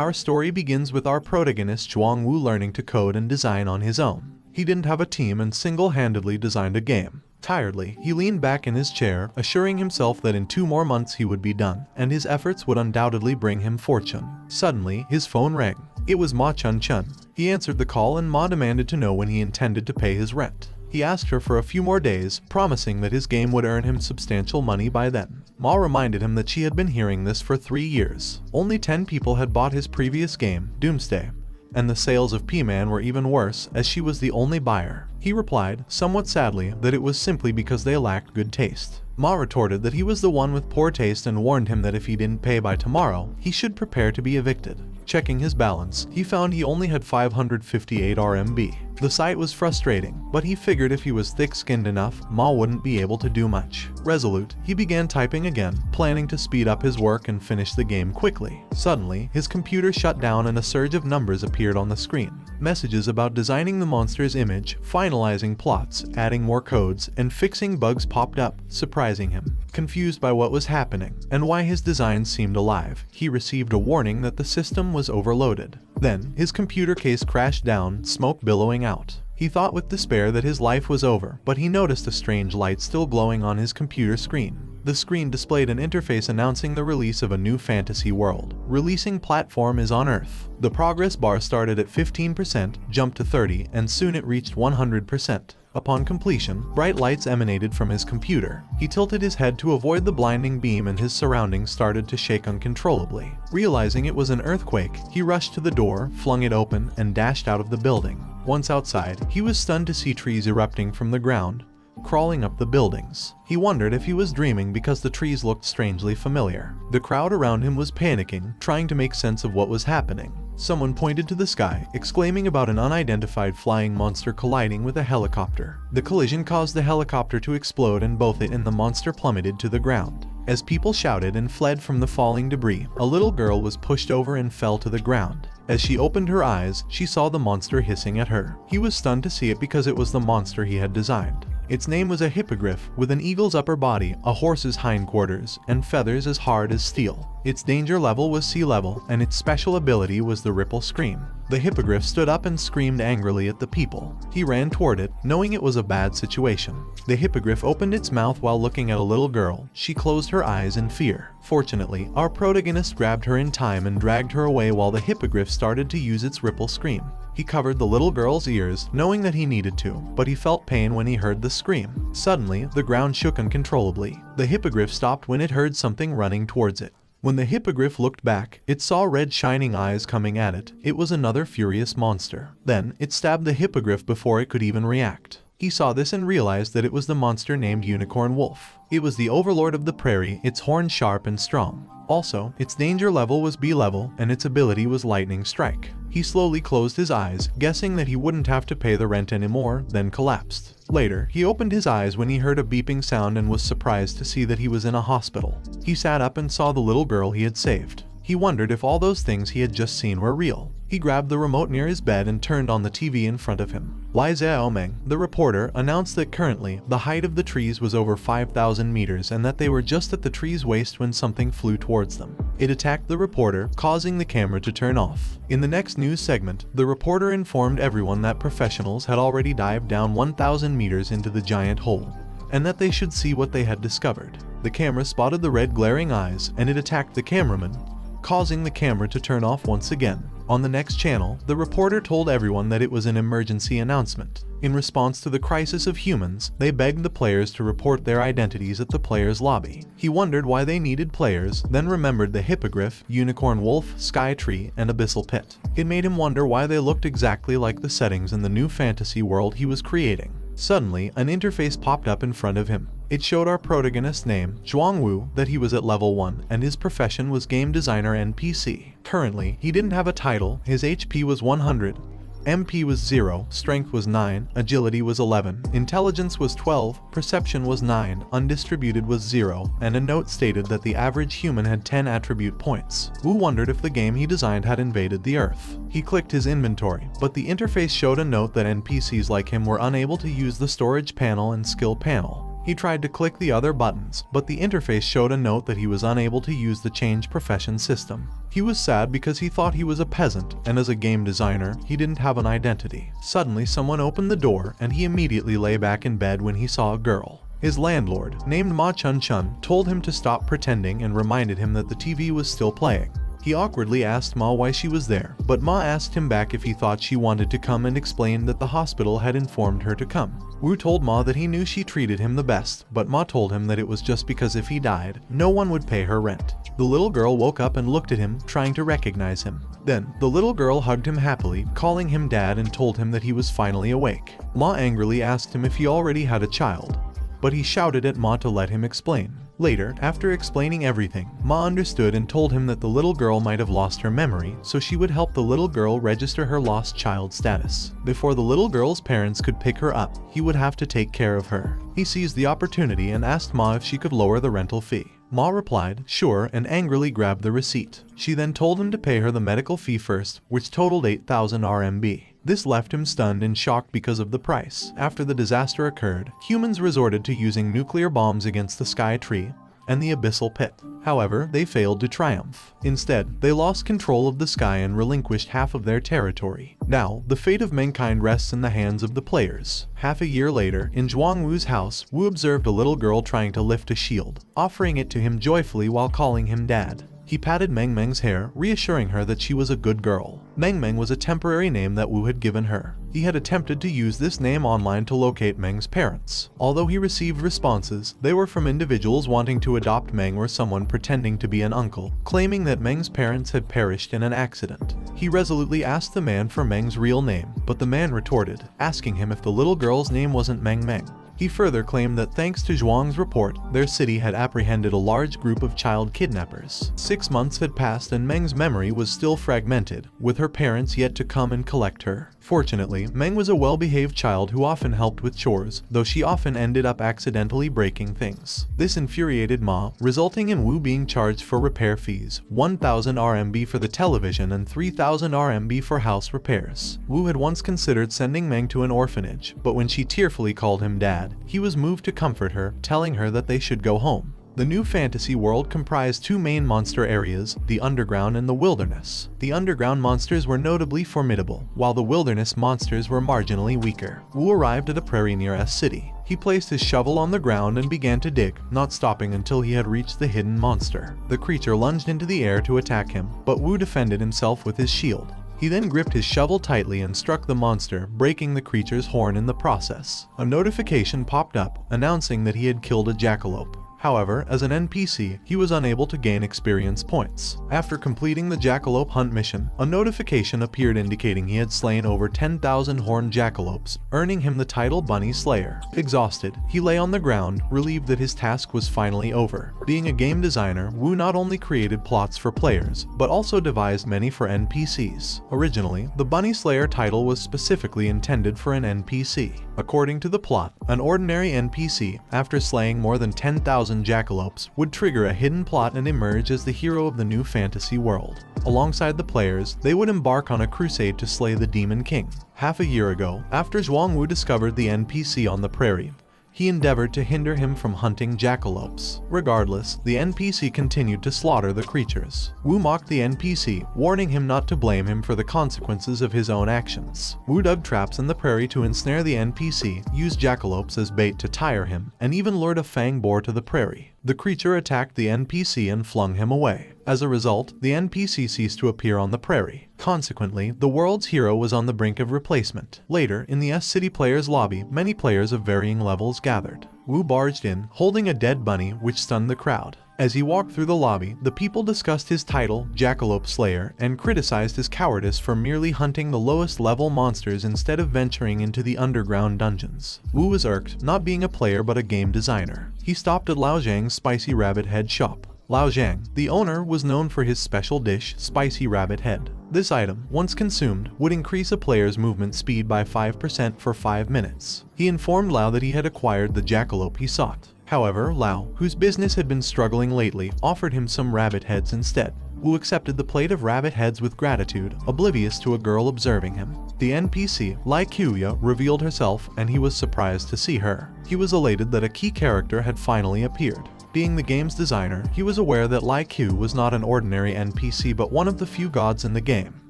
Our story begins with our protagonist Zhuang Wu learning to code and design on his own. He didn't have a team and single-handedly designed a game. Tiredly, he leaned back in his chair, assuring himself that in 2 more months he would be done, and his efforts would undoubtedly bring him fortune. Suddenly, his phone rang. It was Ma Chun Chun. He answered the call and Ma demanded to know when he intended to pay his rent. He asked her for a few more days, promising that his game would earn him substantial money by then. Ma reminded him that she had been hearing this for 3 years. Only 10 people had bought his previous game, Doomsday, and the sales of P-Man were even worse as she was the only buyer. He replied, somewhat sadly, that it was simply because they lacked good taste. Ma retorted that he was the one with poor taste and warned him that if he didn't pay by tomorrow, he should prepare to be evicted. Checking his balance, he found he only had 558 RMB. The sight was frustrating, but he figured if he was thick-skinned enough, Ma wouldn't be able to do much. Resolute, he began typing again, planning to speed up his work and finish the game quickly. Suddenly, his computer shut down and a surge of numbers appeared on the screen. Messages about designing the monster's image, finalizing plots, adding more codes, and fixing bugs popped up, surprising him. Confused by what was happening, and why his design seemed alive, he received a warning that the system was overloaded. Then, his computer case crashed down, smoke billowing out. He thought with despair that his life was over, but he noticed a strange light still glowing on his computer screen. The screen displayed an interface announcing the release of a new fantasy world. Releasing platform is on Earth. The progress bar started at 15%, jumped to 30%, and soon it reached 100%. Upon completion, bright lights emanated from his computer. He tilted his head to avoid the blinding beam and his surroundings started to shake uncontrollably. Realizing it was an earthquake, he rushed to the door, flung it open, and dashed out of the building. Once outside, he was stunned to see trees erupting from the ground, crawling up the buildings. He wondered if he was dreaming because the trees looked strangely familiar. The crowd around him was panicking, trying to make sense of what was happening. Someone pointed to the sky, exclaiming about an unidentified flying monster colliding with a helicopter. The collision caused the helicopter to explode and both it and the monster plummeted to the ground. As people shouted and fled from the falling debris, a little girl was pushed over and fell to the ground. As she opened her eyes, she saw the monster hissing at her. He was stunned to see it because it was the monster he had designed. Its name was a hippogriff, with an eagle's upper body, a horse's hindquarters, and feathers as hard as steel. Its danger level was sea level, and its special ability was the Ripple Scream. The hippogriff stood up and screamed angrily at the people. He ran toward it, knowing it was a bad situation. The hippogriff opened its mouth while looking at a little girl. She closed her eyes in fear. Fortunately, our protagonist grabbed her in time and dragged her away while the hippogriff started to use its Ripple Scream. He covered the little girl's ears, knowing that he needed to, but he felt pain when he heard the scream. Suddenly, the ground shook uncontrollably. The hippogriff stopped when it heard something running towards it. When the hippogriff looked back, it saw red shining eyes coming at it. It was another furious monster. Then, it stabbed the hippogriff before it could even react. He saw this and realized that it was the monster named Unicorn Wolf. It was the overlord of the prairie, its horn sharp and strong. Also, its danger level was B level, and its ability was Lightning Strike. He slowly closed his eyes, guessing that he wouldn't have to pay the rent anymore, then collapsed. Later, he opened his eyes when he heard a beeping sound and was surprised to see that he was in a hospital. He sat up and saw the little girl he had saved. He wondered if all those things he had just seen were real. He grabbed the remote near his bed and turned on the TV in front of him. Li Zhaoming, the reporter, announced that currently, the height of the trees was over 5,000 meters and that they were just at the tree's waist when something flew towards them. It attacked the reporter, causing the camera to turn off. In the next news segment, the reporter informed everyone that professionals had already dived down 1,000 meters into the giant hole, and that they should see what they had discovered. The camera spotted the red glaring eyes, and it attacked the cameraman, causing the camera to turn off once again. On the next channel, the reporter told everyone that it was an emergency announcement. In response to the crisis of humans, they begged the players to report their identities at the players' lobby. He wondered why they needed players, then remembered the hippogriff, Unicorn Wolf, Sky Tree, and Abyssal Pit. It made him wonder why they looked exactly like the settings in the new fantasy world he was creating. Suddenly, an interface popped up in front of him. It showed our protagonist's name, Zhuang Wu, that he was at level 1, and his profession was game designer and PC. Currently, he didn't have a title, his HP was 100, MP was 0, strength was 9, agility was 11, intelligence was 12, perception was 9, undistributed was 0, and a note stated that the average human had 10 attribute points. Wu wondered if the game he designed had invaded the Earth. He clicked his inventory, but the interface showed a note that NPCs like him were unable to use the storage panel and skill panel. He tried to click the other buttons, but the interface showed a note that he was unable to use the change profession system. He was sad because he thought he was a peasant, and as a game designer, he didn't have an identity. Suddenly, someone opened the door, and he immediately lay back in bed when he saw a girl. His landlord, named Ma Chun Chun, told him to stop pretending and reminded him that the TV was still playing. He awkwardly asked Ma why she was there, but Ma asked him back if he thought she wanted to come and explained that the hospital had informed her to come. Wu told Ma that he knew she treated him the best, but Ma told him that it was just because if he died, no one would pay her rent. The little girl woke up and looked at him, trying to recognize him. Then, the little girl hugged him happily, calling him dad and told him that he was finally awake. Ma angrily asked him if he already had a child, but he shouted at Ma to let him explain. Later, after explaining everything, Ma understood and told him that the little girl might have lost her memory, so she would help the little girl register her lost child status. Before the little girl's parents could pick her up, he would have to take care of her. He seized the opportunity and asked Ma if she could lower the rental fee. Ma replied, sure, and angrily grabbed the receipt. She then told him to pay her the medical fee first, which totaled 8,000 RMB. This left him stunned and shocked because of the price. After the disaster occurred, humans resorted to using nuclear bombs against the Sky Tree and the Abyssal Pit. However, they failed to triumph. Instead, they lost control of the sky and relinquished half of their territory. Now, the fate of mankind rests in the hands of the players. Half a year later, in Zhuang Wu's house, Wu observed a little girl trying to lift a shield, offering it to him joyfully while calling him dad. He patted Meng Meng's hair, reassuring her that she was a good girl. Meng Meng was a temporary name that Wu had given her. He had attempted to use this name online to locate Meng's parents. Although he received responses, they were from individuals wanting to adopt Meng or someone pretending to be an uncle, claiming that Meng's parents had perished in an accident. He resolutely asked the man for Meng's real name, but the man retorted, asking him if the little girl's name wasn't Meng Meng. He further claimed that thanks to Zhuang's report, their city had apprehended a large group of child kidnappers. 6 months had passed and Meng's memory was still fragmented, with her parents yet to come and collect her. Fortunately, Meng was a well-behaved child who often helped with chores, though she often ended up accidentally breaking things. This infuriated Ma, resulting in Wu being charged for repair fees, 1,000 RMB for the television and 3,000 RMB for house repairs. Wu had once considered sending Meng to an orphanage, but when she tearfully called him dad, he was moved to comfort her, telling her that they should go home. The new fantasy world comprised two main monster areas, the underground and the wilderness. The underground monsters were notably formidable, while the wilderness monsters were marginally weaker. Wu arrived at a prairie near S City. He placed his shovel on the ground and began to dig, not stopping until he had reached the hidden monster. The creature lunged into the air to attack him, but Wu defended himself with his shield. He then gripped his shovel tightly and struck the monster, breaking the creature's horn in the process. A notification popped up, announcing that he had killed a jackalope. However, as an NPC, he was unable to gain experience points. After completing the jackalope hunt mission, a notification appeared indicating he had slain over 10,000 horned jackalopes, earning him the title Bunny Slayer. Exhausted, he lay on the ground, relieved that his task was finally over. Being a game designer, Wu not only created plots for players, but also devised many for NPCs. Originally, the Bunny Slayer title was specifically intended for an NPC. According to the plot, an ordinary NPC, after slaying more than 10,000 jackalopes, would trigger a hidden plot and emerge as the hero of the new fantasy world. Alongside the players, they would embark on a crusade to slay the Demon King. Half a year ago, after Zhuang Wu discovered the NPC on the prairie, he endeavored to hinder him from hunting jackalopes. Regardless, the NPC continued to slaughter the creatures. Wu mocked the NPC, warning him not to blame him for the consequences of his own actions. Wu dug traps in the prairie to ensnare the NPC, used jackalopes as bait to tire him, and even lured a fang boar to the prairie. The creature attacked the NPC and flung him away. As a result, the NPC ceased to appear on the prairie. Consequently, the world's hero was on the brink of replacement. Later, in the S City players' lobby, many players of varying levels gathered. Wu barged in, holding a dead bunny, which stunned the crowd. As he walked through the lobby, the people discussed his title, Jackalope Slayer, and criticized his cowardice for merely hunting the lowest-level monsters instead of venturing into the underground dungeons. Wu was irked, not being a player but a game designer. He stopped at Lao Zhang's spicy rabbit head shop. Lao Zhang, the owner, was known for his special dish, spicy rabbit head. This item, once consumed, would increase a player's movement speed by 5% for 5 minutes. He informed Lao that he had acquired the jackalope he sought. However, Lao, whose business had been struggling lately, offered him some rabbit heads instead. Wu accepted the plate of rabbit heads with gratitude, oblivious to a girl observing him. The NPC, Li Qiuya, revealed herself and he was surprised to see her. He was elated that a key character had finally appeared. Being the game's designer, he was aware that Lai Q was not an ordinary NPC but one of the few gods in the game.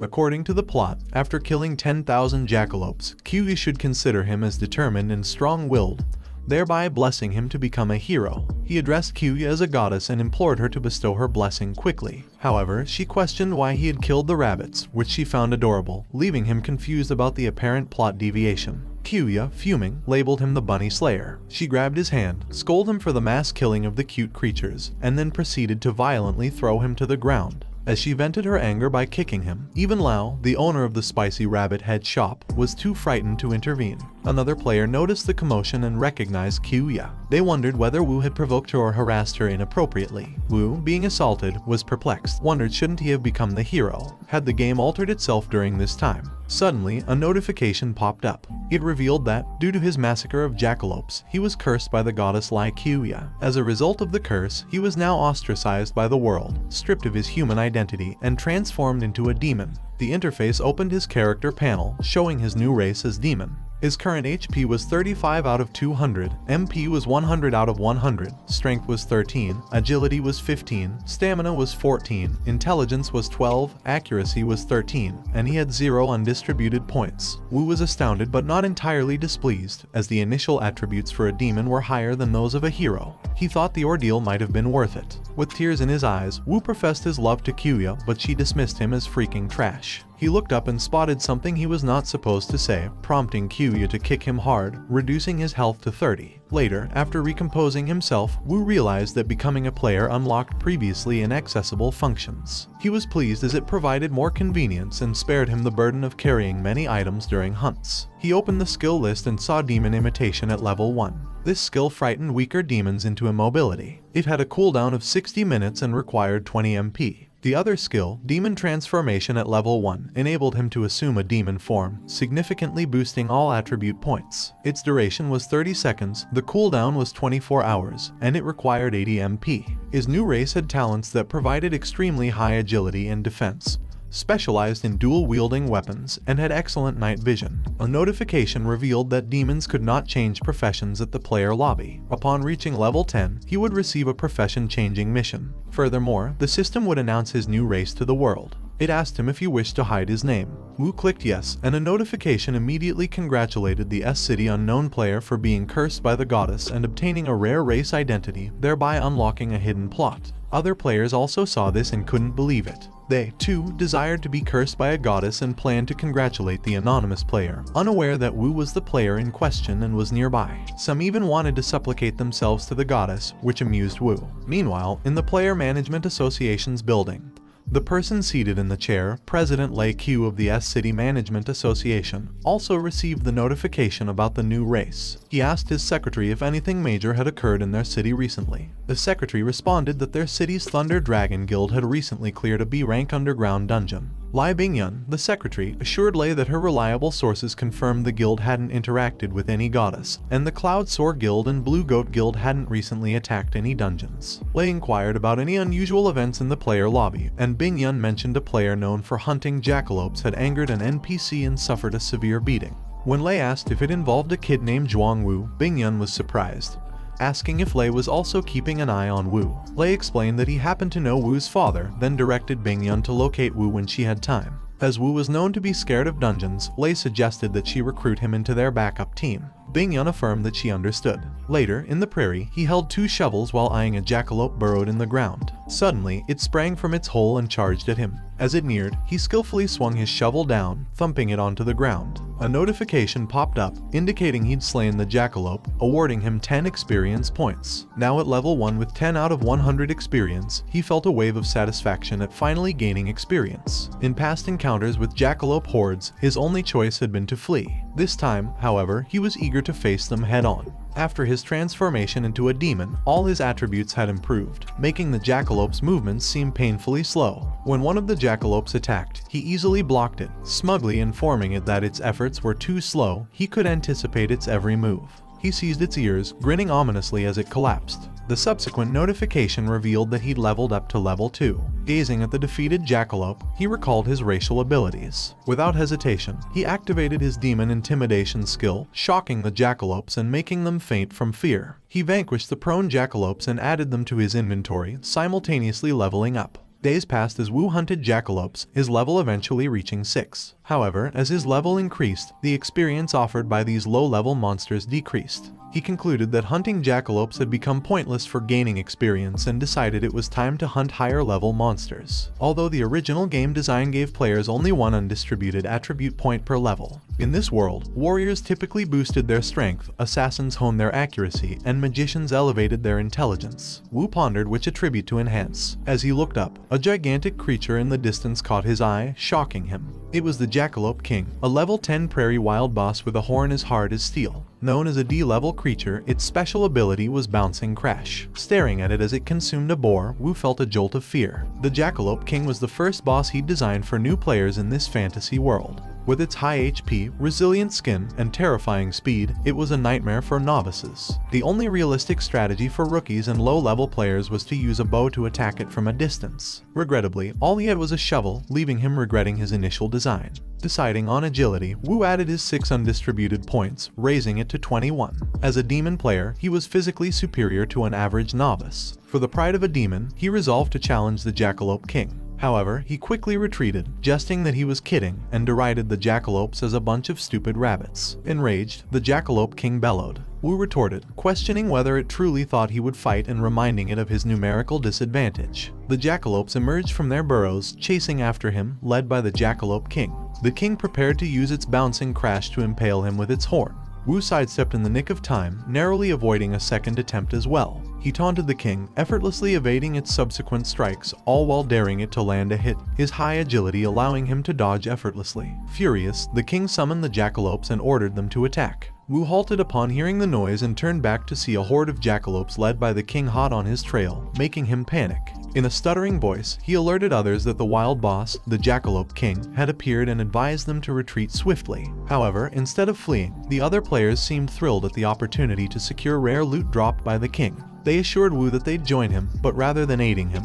According to the plot, after killing 10,000 jackalopes, Qiuya should consider him as determined and strong-willed, thereby blessing him to become a hero. He addressed Qiuya as a goddess and implored her to bestow her blessing quickly. However, she questioned why he had killed the rabbits, which she found adorable, leaving him confused about the apparent plot deviation. Qiuya, fuming, labeled him the Bunny Slayer. She grabbed his hand, scolded him for the mass killing of the cute creatures, and then proceeded to violently throw him to the ground. As she vented her anger by kicking him, even Lao, the owner of the spicy rabbit head shop, was too frightened to intervene. Another player noticed the commotion and recognized Qiuya. They wondered whether Wu had provoked her or harassed her inappropriately. Wu, being assaulted, was perplexed, wondered shouldn't he have become the hero, had the game altered itself during this time. Suddenly, a notification popped up. It revealed that, due to his massacre of jackalopes, he was cursed by the goddess Li Qiuya. As a result of the curse, he was now ostracized by the world, stripped of his human identity, and transformed into a demon. The interface opened his character panel, showing his new race as demon. His current HP was 35 out of 200, MP was 100 out of 100, Strength was 13, Agility was 15, Stamina was 14, Intelligence was 12, Accuracy was 13, and he had 0 undistributed points. Wu was astounded but not entirely displeased, as the initial attributes for a demon were higher than those of a hero. He thought the ordeal might have been worth it. With tears in his eyes, Wu professed his love to Qiuya, but she dismissed him as freaking trash. He looked up and spotted something he was not supposed to say, prompting Qiuya to kick him hard, reducing his health to 30. Later, after recomposing himself, Wu realized that becoming a player unlocked previously inaccessible functions. He was pleased as it provided more convenience and spared him the burden of carrying many items during hunts. He opened the skill list and saw Demon Imitation at level 1. This skill frightened weaker demons into immobility. It had a cooldown of 60 minutes and required 20 MP. The other skill, Demon Transformation at level 1, enabled him to assume a demon form, significantly boosting all attribute points. Its duration was 30 seconds, the cooldown was 24 hours, and it required 80 MP. His new race had talents that provided extremely high agility and defense, specialized in dual-wielding weapons, and had excellent night vision. A notification revealed that demons could not change professions at the player lobby. Upon reaching level 10, he would receive a profession-changing mission. Furthermore, the system would announce his new race to the world. It asked him if he wished to hide his name. Wu clicked yes, and a notification immediately congratulated the S City unknown player for being cursed by the goddess and obtaining a rare race identity, thereby unlocking a hidden plot. Other players also saw this and couldn't believe it. They, too, desired to be cursed by a goddess and planned to congratulate the anonymous player, unaware that Wu was the player in question and was nearby. Some even wanted to supplicate themselves to the goddess, which amused Wu. Meanwhile, in the Player Management Association's building, the person seated in the chair, President Lei Q of the S City Management Association, also received the notification about the new race. He asked his secretary if anything major had occurred in their city recently. The secretary responded that their city's Thunder Dragon Guild had recently cleared a B-rank underground dungeon. Lai Bingyun, the secretary, assured Lei that her reliable sources confirmed the guild hadn't interacted with any goddess, and the Cloud Soar Guild and Blue Goat Guild hadn't recently attacked any dungeons. Lei inquired about any unusual events in the player lobby, and Bingyun mentioned a player known for hunting jackalopes had angered an NPC and suffered a severe beating. When Lei asked if it involved a kid named Zhuang Wu, Bingyun was surprised, asking if Lei was also keeping an eye on Wu. Lei explained that he happened to know Wu's father, then directed Bingyun to locate Wu when she had time. As Wu was known to be scared of dungeons, Lei suggested that she recruit him into their backup team. Bingyun affirmed that she understood. Later, in the prairie, he held two shovels while eyeing a jackalope burrowed in the ground. Suddenly, it sprang from its hole and charged at him. As it neared, he skillfully swung his shovel down, thumping it onto the ground. A notification popped up, indicating he'd slain the jackalope, awarding him 10 experience points. Now at level 1 with 10 out of 100 experience, he felt a wave of satisfaction at finally gaining experience. In past encounters with jackalope hordes, his only choice had been to flee. This time, however, he was eager to face them head-on. After his transformation into a demon, all his attributes had improved, making the jackalope's movements seem painfully slow. When one of the jackalopes attacked, he easily blocked it, smugly informing it that its efforts were too slow, he could anticipate its every move. he seized its ears, grinning ominously as it collapsed. The subsequent notification revealed that he'd leveled up to level 2. Gazing at the defeated jackalope, he recalled his racial abilities. Without hesitation, he activated his demon intimidation skill, shocking the jackalopes and making them faint from fear. He vanquished the prone jackalopes and added them to his inventory, simultaneously leveling up. Days passed as Wu hunted jackalopes, his level eventually reaching 6. However, as his level increased, the experience offered by these low-level monsters decreased. He concluded that hunting jackalopes had become pointless for gaining experience and decided it was time to hunt higher-level monsters, although the original game design gave players only one undistributed attribute point per level. In this world, warriors typically boosted their strength, assassins honed their accuracy, and magicians elevated their intelligence. Wu pondered which attribute to enhance. As he looked up, a gigantic creature in the distance caught his eye, shocking him. It was the Jackalope King, a level 10 prairie wild boss with a horn as hard as steel. Known as a D-level creature, its special ability was Bouncing Crash. Staring at it as it consumed a boar, Wu felt a jolt of fear. The Jackalope King was the first boss he designed for new players in this fantasy world. With its high HP, resilient skin, and terrifying speed, it was a nightmare for novices. The only realistic strategy for rookies and low-level players was to use a bow to attack it from a distance. Regrettably, all he had was a shovel, leaving him regretting his initial design. Deciding on agility, Wu added his 6 undistributed points, raising it to 21. As a demon player, he was physically superior to an average novice. For the pride of a demon, he resolved to challenge the Jackalope King. However, he quickly retreated, jesting that he was kidding, and derided the jackalopes as a bunch of stupid rabbits. Enraged, the Jackalope King bellowed. Wu retorted, questioning whether it truly thought he would fight and reminding it of his numerical disadvantage. The jackalopes emerged from their burrows, chasing after him, led by the Jackalope King. The king prepared to use its Bouncing Crash to impale him with its horn. Wu sidestepped in the nick of time, narrowly avoiding a second attempt as well. He taunted the king, effortlessly evading its subsequent strikes, all while daring it to land a hit, his high agility allowing him to dodge effortlessly. Furious, the king summoned the jackalopes and ordered them to attack. Wu halted upon hearing the noise and turned back to see a horde of jackalopes led by the king hot on his trail, making him panic. In a stuttering voice, he alerted others that the wild boss, the Jackalope King, had appeared and advised them to retreat swiftly. However, instead of fleeing, the other players seemed thrilled at the opportunity to secure rare loot dropped by the king. They assured Wu that they'd join him, but rather than aiding him,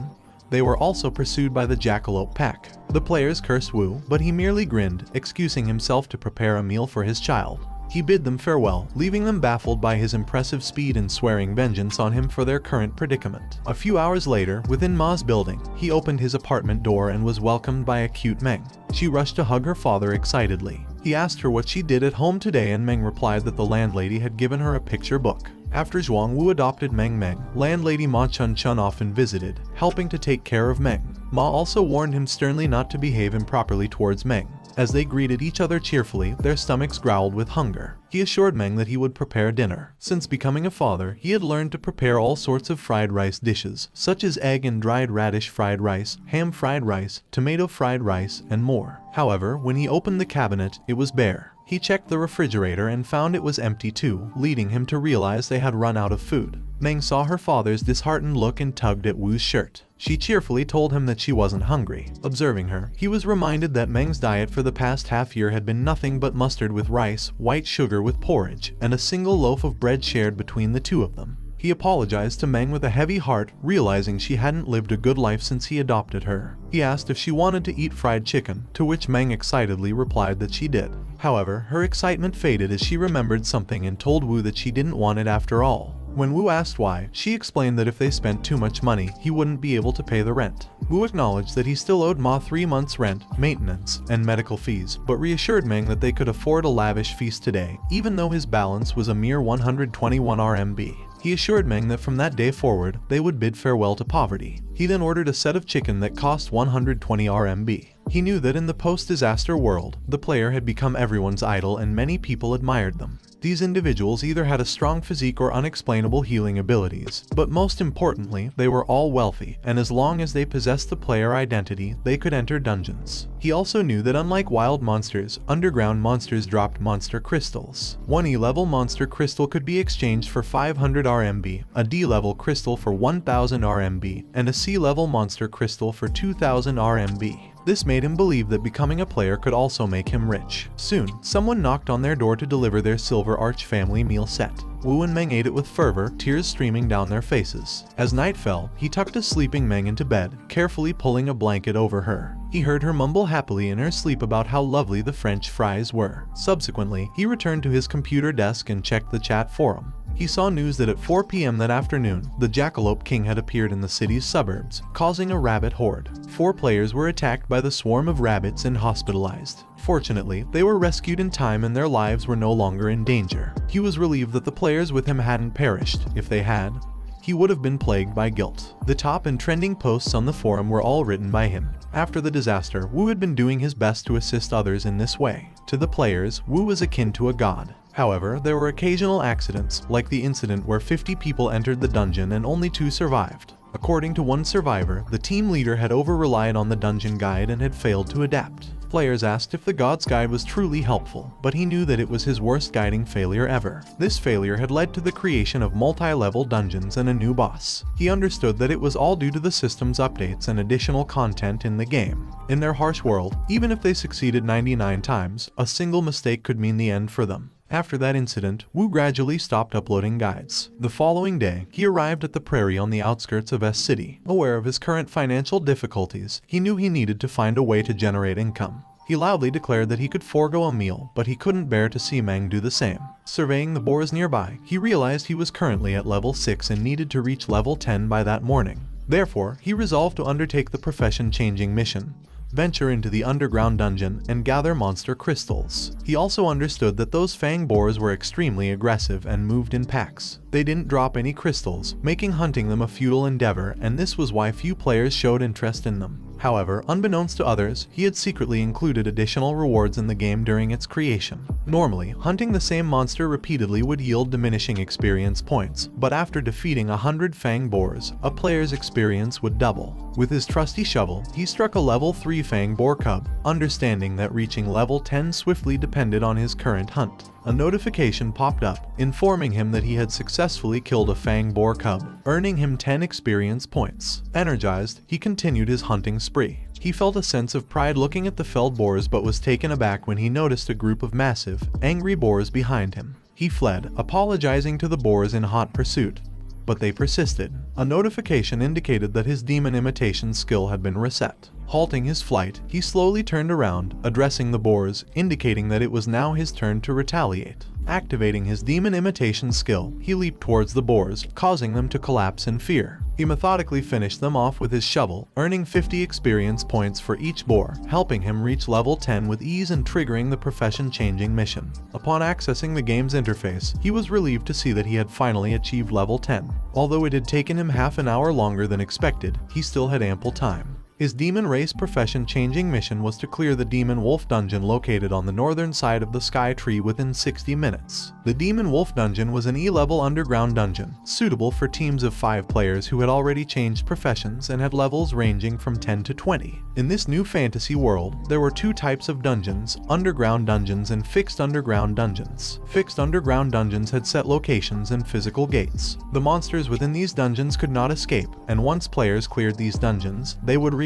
they were also pursued by the Jackalope Pack. The players cursed Wu, but he merely grinned, excusing himself to prepare a meal for his child. He bid them farewell, leaving them baffled by his impressive speed and swearing vengeance on him for their current predicament. A few hours later, within Ma's building, he opened his apartment door and was welcomed by a cute Meng. She rushed to hug her father excitedly. He asked her what she did at home today and Meng replied that the landlady had given her a picture book. After Zhuang Wu adopted Meng Meng, landlady Ma Chun Chun often visited, helping to take care of Meng. Ma also warned him sternly not to behave improperly towards Meng. As they greeted each other cheerfully, their stomachs growled with hunger. He assured Meng that he would prepare dinner. Since becoming a father, he had learned to prepare all sorts of fried rice dishes, such as egg and dried radish fried rice, ham fried rice, tomato fried rice, and more. However, when he opened the cabinet, it was bare. He checked the refrigerator and found it was empty too, leading him to realize they had run out of food. Meng saw her father's disheartened look and tugged at Wu's shirt. She cheerfully told him that she wasn't hungry. Observing her, he was reminded that Meng's diet for the past half-year had been nothing but mustard with rice, white sugar with porridge, and a single loaf of bread shared between the two of them. He apologized to Meng with a heavy heart, realizing she hadn't lived a good life since he adopted her. He asked if she wanted to eat fried chicken, to which Meng excitedly replied that she did. However, her excitement faded as she remembered something and told Wu that she didn't want it after all. When Wu asked why, she explained that if they spent too much money, he wouldn't be able to pay the rent. Wu acknowledged that he still owed Ma 3 months' rent, maintenance, and medical fees, but reassured Meng that they could afford a lavish feast today, even though his balance was a mere 121 RMB. He assured Meng that from that day forward, they would bid farewell to poverty. He then ordered a set of chicken that cost 120 RMB. He knew that in the post-disaster world, the player had become everyone's idol and many people admired them. These individuals either had a strong physique or unexplainable healing abilities, but most importantly, they were all wealthy, and as long as they possessed the player identity, they could enter dungeons. He also knew that unlike wild monsters, underground monsters dropped monster crystals. One E-level monster crystal could be exchanged for 500 RMB, a D-level crystal for 1000 RMB, and a C-level monster crystal for 2000 RMB. This made him believe that becoming a player could also make him rich. Soon, someone knocked on their door to deliver their Silver Arch family meal set. Wu and Meng ate it with fervor, tears streaming down their faces. As night fell, he tucked his sleeping Meng into bed, carefully pulling a blanket over her. He heard her mumble happily in her sleep about how lovely the French fries were. Subsequently, he returned to his computer desk and checked the chat forum. He saw news that at 4 p.m. that afternoon, the Jackalope King had appeared in the city's suburbs, causing a rabbit horde. 4 players were attacked by the swarm of rabbits and hospitalized. Fortunately, they were rescued in time and their lives were no longer in danger. He was relieved that the players with him hadn't perished. If they had, he would have been plagued by guilt. The top and trending posts on the forum were all written by him. After the disaster, Wu had been doing his best to assist others in this way. To the players, Wu was akin to a god. However, there were occasional accidents, like the incident where 50 people entered the dungeon and only 2 survived. According to one survivor, the team leader had over-relied on the dungeon guide and had failed to adapt. Players asked if the god's guide was truly helpful, but he knew that it was his worst guiding failure ever. This failure had led to the creation of multi-level dungeons and a new boss. He understood that it was all due to the system's updates and additional content in the game. In their harsh world, even if they succeeded 99 times, a single mistake could mean the end for them. After that incident, Wu gradually stopped uploading guides. The following day, he arrived at the prairie on the outskirts of S City. Aware of his current financial difficulties, he knew he needed to find a way to generate income. He loudly declared that he could forego a meal, but he couldn't bear to see Meng do the same. Surveying the boars nearby, he realized he was currently at level 6 and needed to reach level 10 by that morning. Therefore, he resolved to undertake the profession-changing mission. Venture into the underground dungeon, and gather monster crystals. He also understood that those fang boars were extremely aggressive and moved in packs. They didn't drop any crystals, making hunting them a futile endeavor, and this was why few players showed interest in them. However, unbeknownst to others, he had secretly included additional rewards in the game during its creation. Normally, hunting the same monster repeatedly would yield diminishing experience points, but after defeating 100 fang boars, a player's experience would double. With his trusty shovel, he struck a level 3 fang boar cub, understanding that reaching level 10 swiftly depended on his current hunt. A notification popped up, informing him that he had successfully killed a fang boar cub, earning him 10 experience points. Energized, he continued his hunting spree. He felt a sense of pride looking at the felled boars but was taken aback when he noticed a group of massive, angry boars behind him. He fled, apologizing to the boars in hot pursuit, but they persisted. A notification indicated that his demon imitation skill had been reset. Halting his flight, he slowly turned around, addressing the boars, indicating that it was now his turn to retaliate. Activating his demon imitation skill, he leaped towards the boars, causing them to collapse in fear. He methodically finished them off with his shovel, earning 50 experience points for each boar, helping him reach level 10 with ease and triggering the profession-changing mission. Upon accessing the game's interface, he was relieved to see that he had finally achieved level 10. Although it had taken him half an hour longer than expected, he still had ample time. His demon race profession-changing mission was to clear the Demon Wolf dungeon located on the northern side of the Sky Tree within 60 minutes. The Demon Wolf dungeon was an E-level underground dungeon, suitable for teams of 5 players who had already changed professions and had levels ranging from 10 to 20. In this new fantasy world, there were 2 types of dungeons, underground dungeons and fixed underground dungeons. Fixed underground dungeons had set locations and physical gates. The monsters within these dungeons could not escape, and once players cleared these dungeons, they would reopen.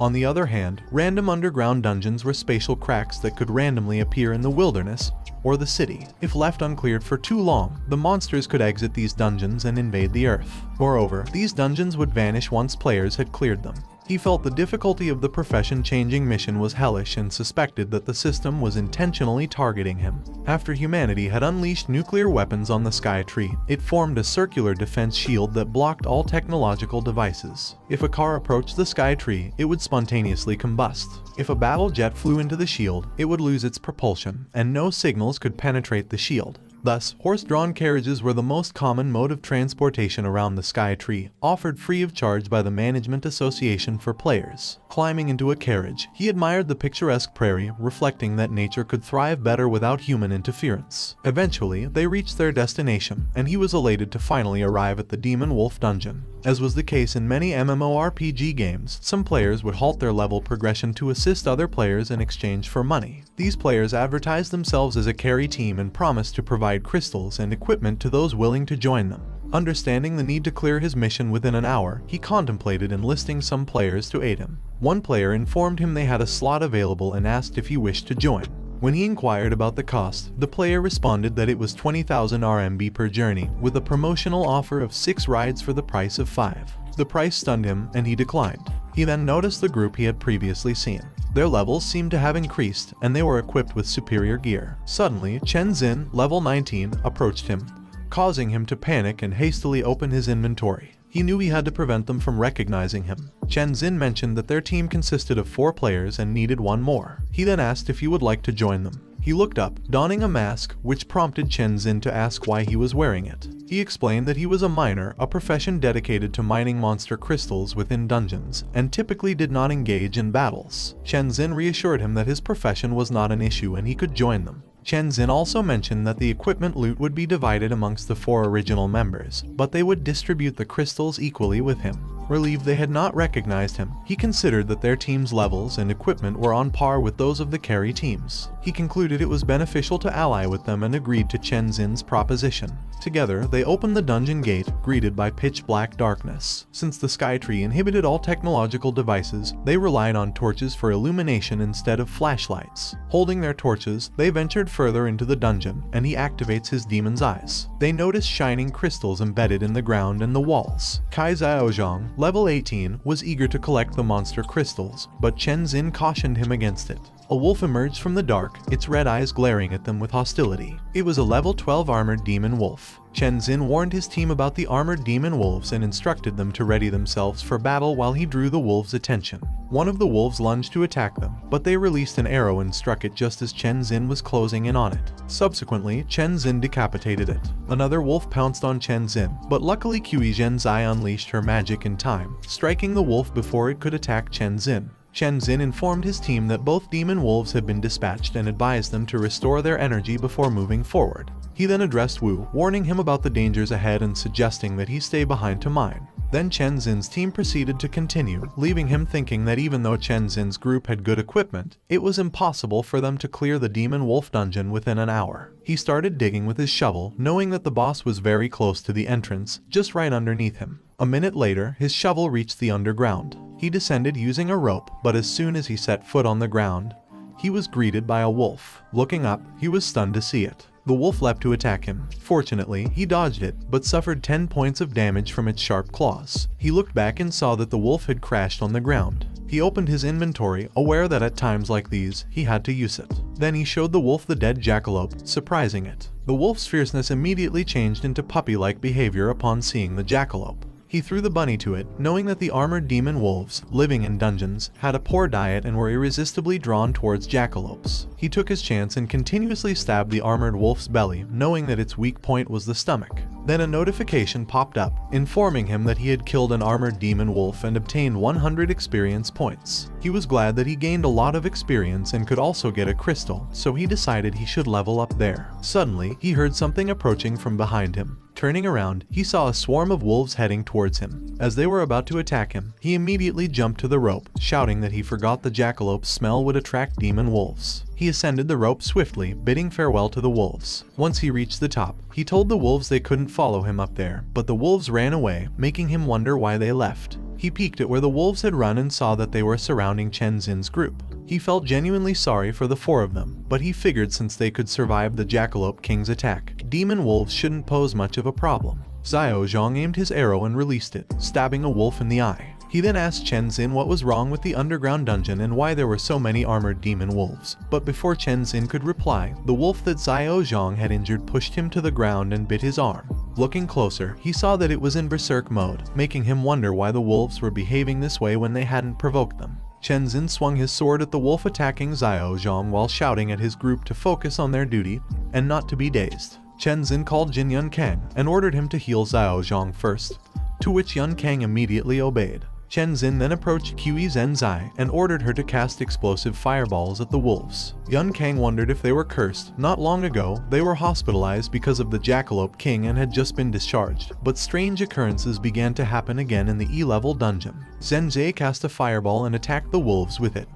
On the other hand, random underground dungeons were spatial cracks that could randomly appear in the wilderness or the city. If left uncleared for too long, the monsters could exit these dungeons and invade the earth. Moreover, these dungeons would vanish once players had cleared them. He felt the difficulty of the profession-changing mission was hellish and suspected that the system was intentionally targeting him. After humanity had unleashed nuclear weapons on the Sky Tree, it formed a circular defense shield that blocked all technological devices. If a car approached the Sky Tree, it would spontaneously combust. If a battle jet flew into the shield, it would lose its propulsion, and no signals could penetrate the shield. Thus, horse-drawn carriages were the most common mode of transportation around the Sky Tree, offered free of charge by the Management Association for players. Climbing into a carriage, he admired the picturesque prairie, reflecting that nature could thrive better without human interference. Eventually, they reached their destination, and he was elated to finally arrive at the Demon Wolf dungeon. As was the case in many MMORPG games, some players would halt their level progression to assist other players in exchange for money. These players advertised themselves as a carry team and promised to provide crystals and equipment to those willing to join them. Understanding the need to clear his mission within an hour, he contemplated enlisting some players to aid him. One player informed him they had a slot available and asked if he wished to join. When he inquired about the cost, the player responded that it was 20,000 RMB per journey, with a promotional offer of 6 rides for the price of 5. The price stunned him, and he declined. He then noticed the group he had previously seen. Their levels seemed to have increased, and they were equipped with superior gear. Suddenly, Chen Xin, level 19, approached him, causing him to panic and hastily open his inventory. He knew he had to prevent them from recognizing him. Chen Xin mentioned that their team consisted of 4 players and needed one more. He then asked if he would like to join them. He looked up, donning a mask, which prompted Chen Xin to ask why he was wearing it. He explained that he was a miner, a profession dedicated to mining monster crystals within dungeons, and typically did not engage in battles. Chen Xin reassured him that his profession was not an issue and he could join them. Chen Xin also mentioned that the equipment loot would be divided amongst the 4 original members, but they would distribute the crystals equally with him. Relieved they had not recognized him, he considered that their team's levels and equipment were on par with those of the carry teams. He concluded it was beneficial to ally with them and agreed to Chen Xin's proposition. Together, they opened the dungeon gate, greeted by pitch-black darkness. Since the Sky Tree inhibited all technological devices, they relied on torches for illumination instead of flashlights. Holding their torches, they ventured further into the dungeon, and he activates his demon's eyes. They notice shining crystals embedded in the ground and the walls. Kai Zhaozhong, level 18, was eager to collect the monster crystals, but Chen Xin cautioned him against it. A wolf emerged from the dark, its red eyes glaring at them with hostility. It was a level 12 armored demon wolf. Chen Xin warned his team about the armored demon wolves and instructed them to ready themselves for battle while he drew the wolves' attention. One of the wolves lunged to attack them, but they released an arrow and struck it just as Chen Xin was closing in on it. Subsequently, Chen Xin decapitated it. Another wolf pounced on Chen Xin, but luckily Qi Zhenzai unleashed her magic in time, striking the wolf before it could attack Chen Xin. Chen Xin informed his team that both demon wolves had been dispatched and advised them to restore their energy before moving forward. He then addressed Wu, warning him about the dangers ahead and suggesting that he stay behind to mine. Then Chen Xin's team proceeded to continue, leaving him thinking that even though Chen Xin's group had good equipment, it was impossible for them to clear the Demon Wolf dungeon within an hour. He started digging with his shovel, knowing that the boss was very close to the entrance, just right underneath him. A minute later, his shovel reached the underground. He descended using a rope, but as soon as he set foot on the ground, he was greeted by a wolf. Looking up, he was stunned to see it. The wolf leapt to attack him. Fortunately, he dodged it, but suffered 10 points of damage from its sharp claws. He looked back and saw that the wolf had crashed on the ground. He opened his inventory, aware that at times like these, he had to use it. Then he showed the wolf the dead jackalope, surprising it. The wolf's fierceness immediately changed into puppy-like behavior upon seeing the jackalope. He threw the bunny to it, knowing that the armored demon wolves, living in dungeons, had a poor diet and were irresistibly drawn towards jackalopes. He took his chance and continuously stabbed the armored wolf's belly, knowing that its weak point was the stomach. Then a notification popped up, informing him that he had killed an armored demon wolf and obtained 100 experience points. He was glad that he gained a lot of experience and could also get a crystal, so he decided he should level up there. Suddenly, he heard something approaching from behind him. Turning around, he saw a swarm of wolves heading towards him. As they were about to attack him, he immediately jumped to the rope, shouting that he forgot the jackalope's smell would attract demon wolves. He ascended the rope swiftly, bidding farewell to the wolves. Once he reached the top, he told the wolves they couldn't follow him up there, but the wolves ran away, making him wonder why they left. He peeked at where the wolves had run and saw that they were surrounding Chen Xin's group. He felt genuinely sorry for the 4 of them, but he figured since they could survive the Jackalope King's attack, demon wolves shouldn't pose much of a problem. Zhaozhong aimed his arrow and released it, stabbing a wolf in the eye. He then asked Chen Xin what was wrong with the underground dungeon and why there were so many armored demon wolves, but before Chen Xin could reply, the wolf that Zhaozhong had injured pushed him to the ground and bit his arm. Looking closer, he saw that it was in berserk mode, making him wonder why the wolves were behaving this way when they hadn't provoked them. Chen Xin swung his sword at the wolf attacking Zhaozhong while shouting at his group to focus on their duty and not to be dazed. Chen Xin called Jin Yun Kang and ordered him to heal Zhaozhong first, to which Yun Kang immediately obeyed. Chen Xin then approached Qi Zhenzai and ordered her to cast explosive fireballs at the wolves. Yun Kang wondered if they were cursed. Not long ago, they were hospitalized because of the Jackalope King and had just been discharged, but strange occurrences began to happen again in the E-level dungeon. Zhenzai cast a fireball and attacked the wolves with it,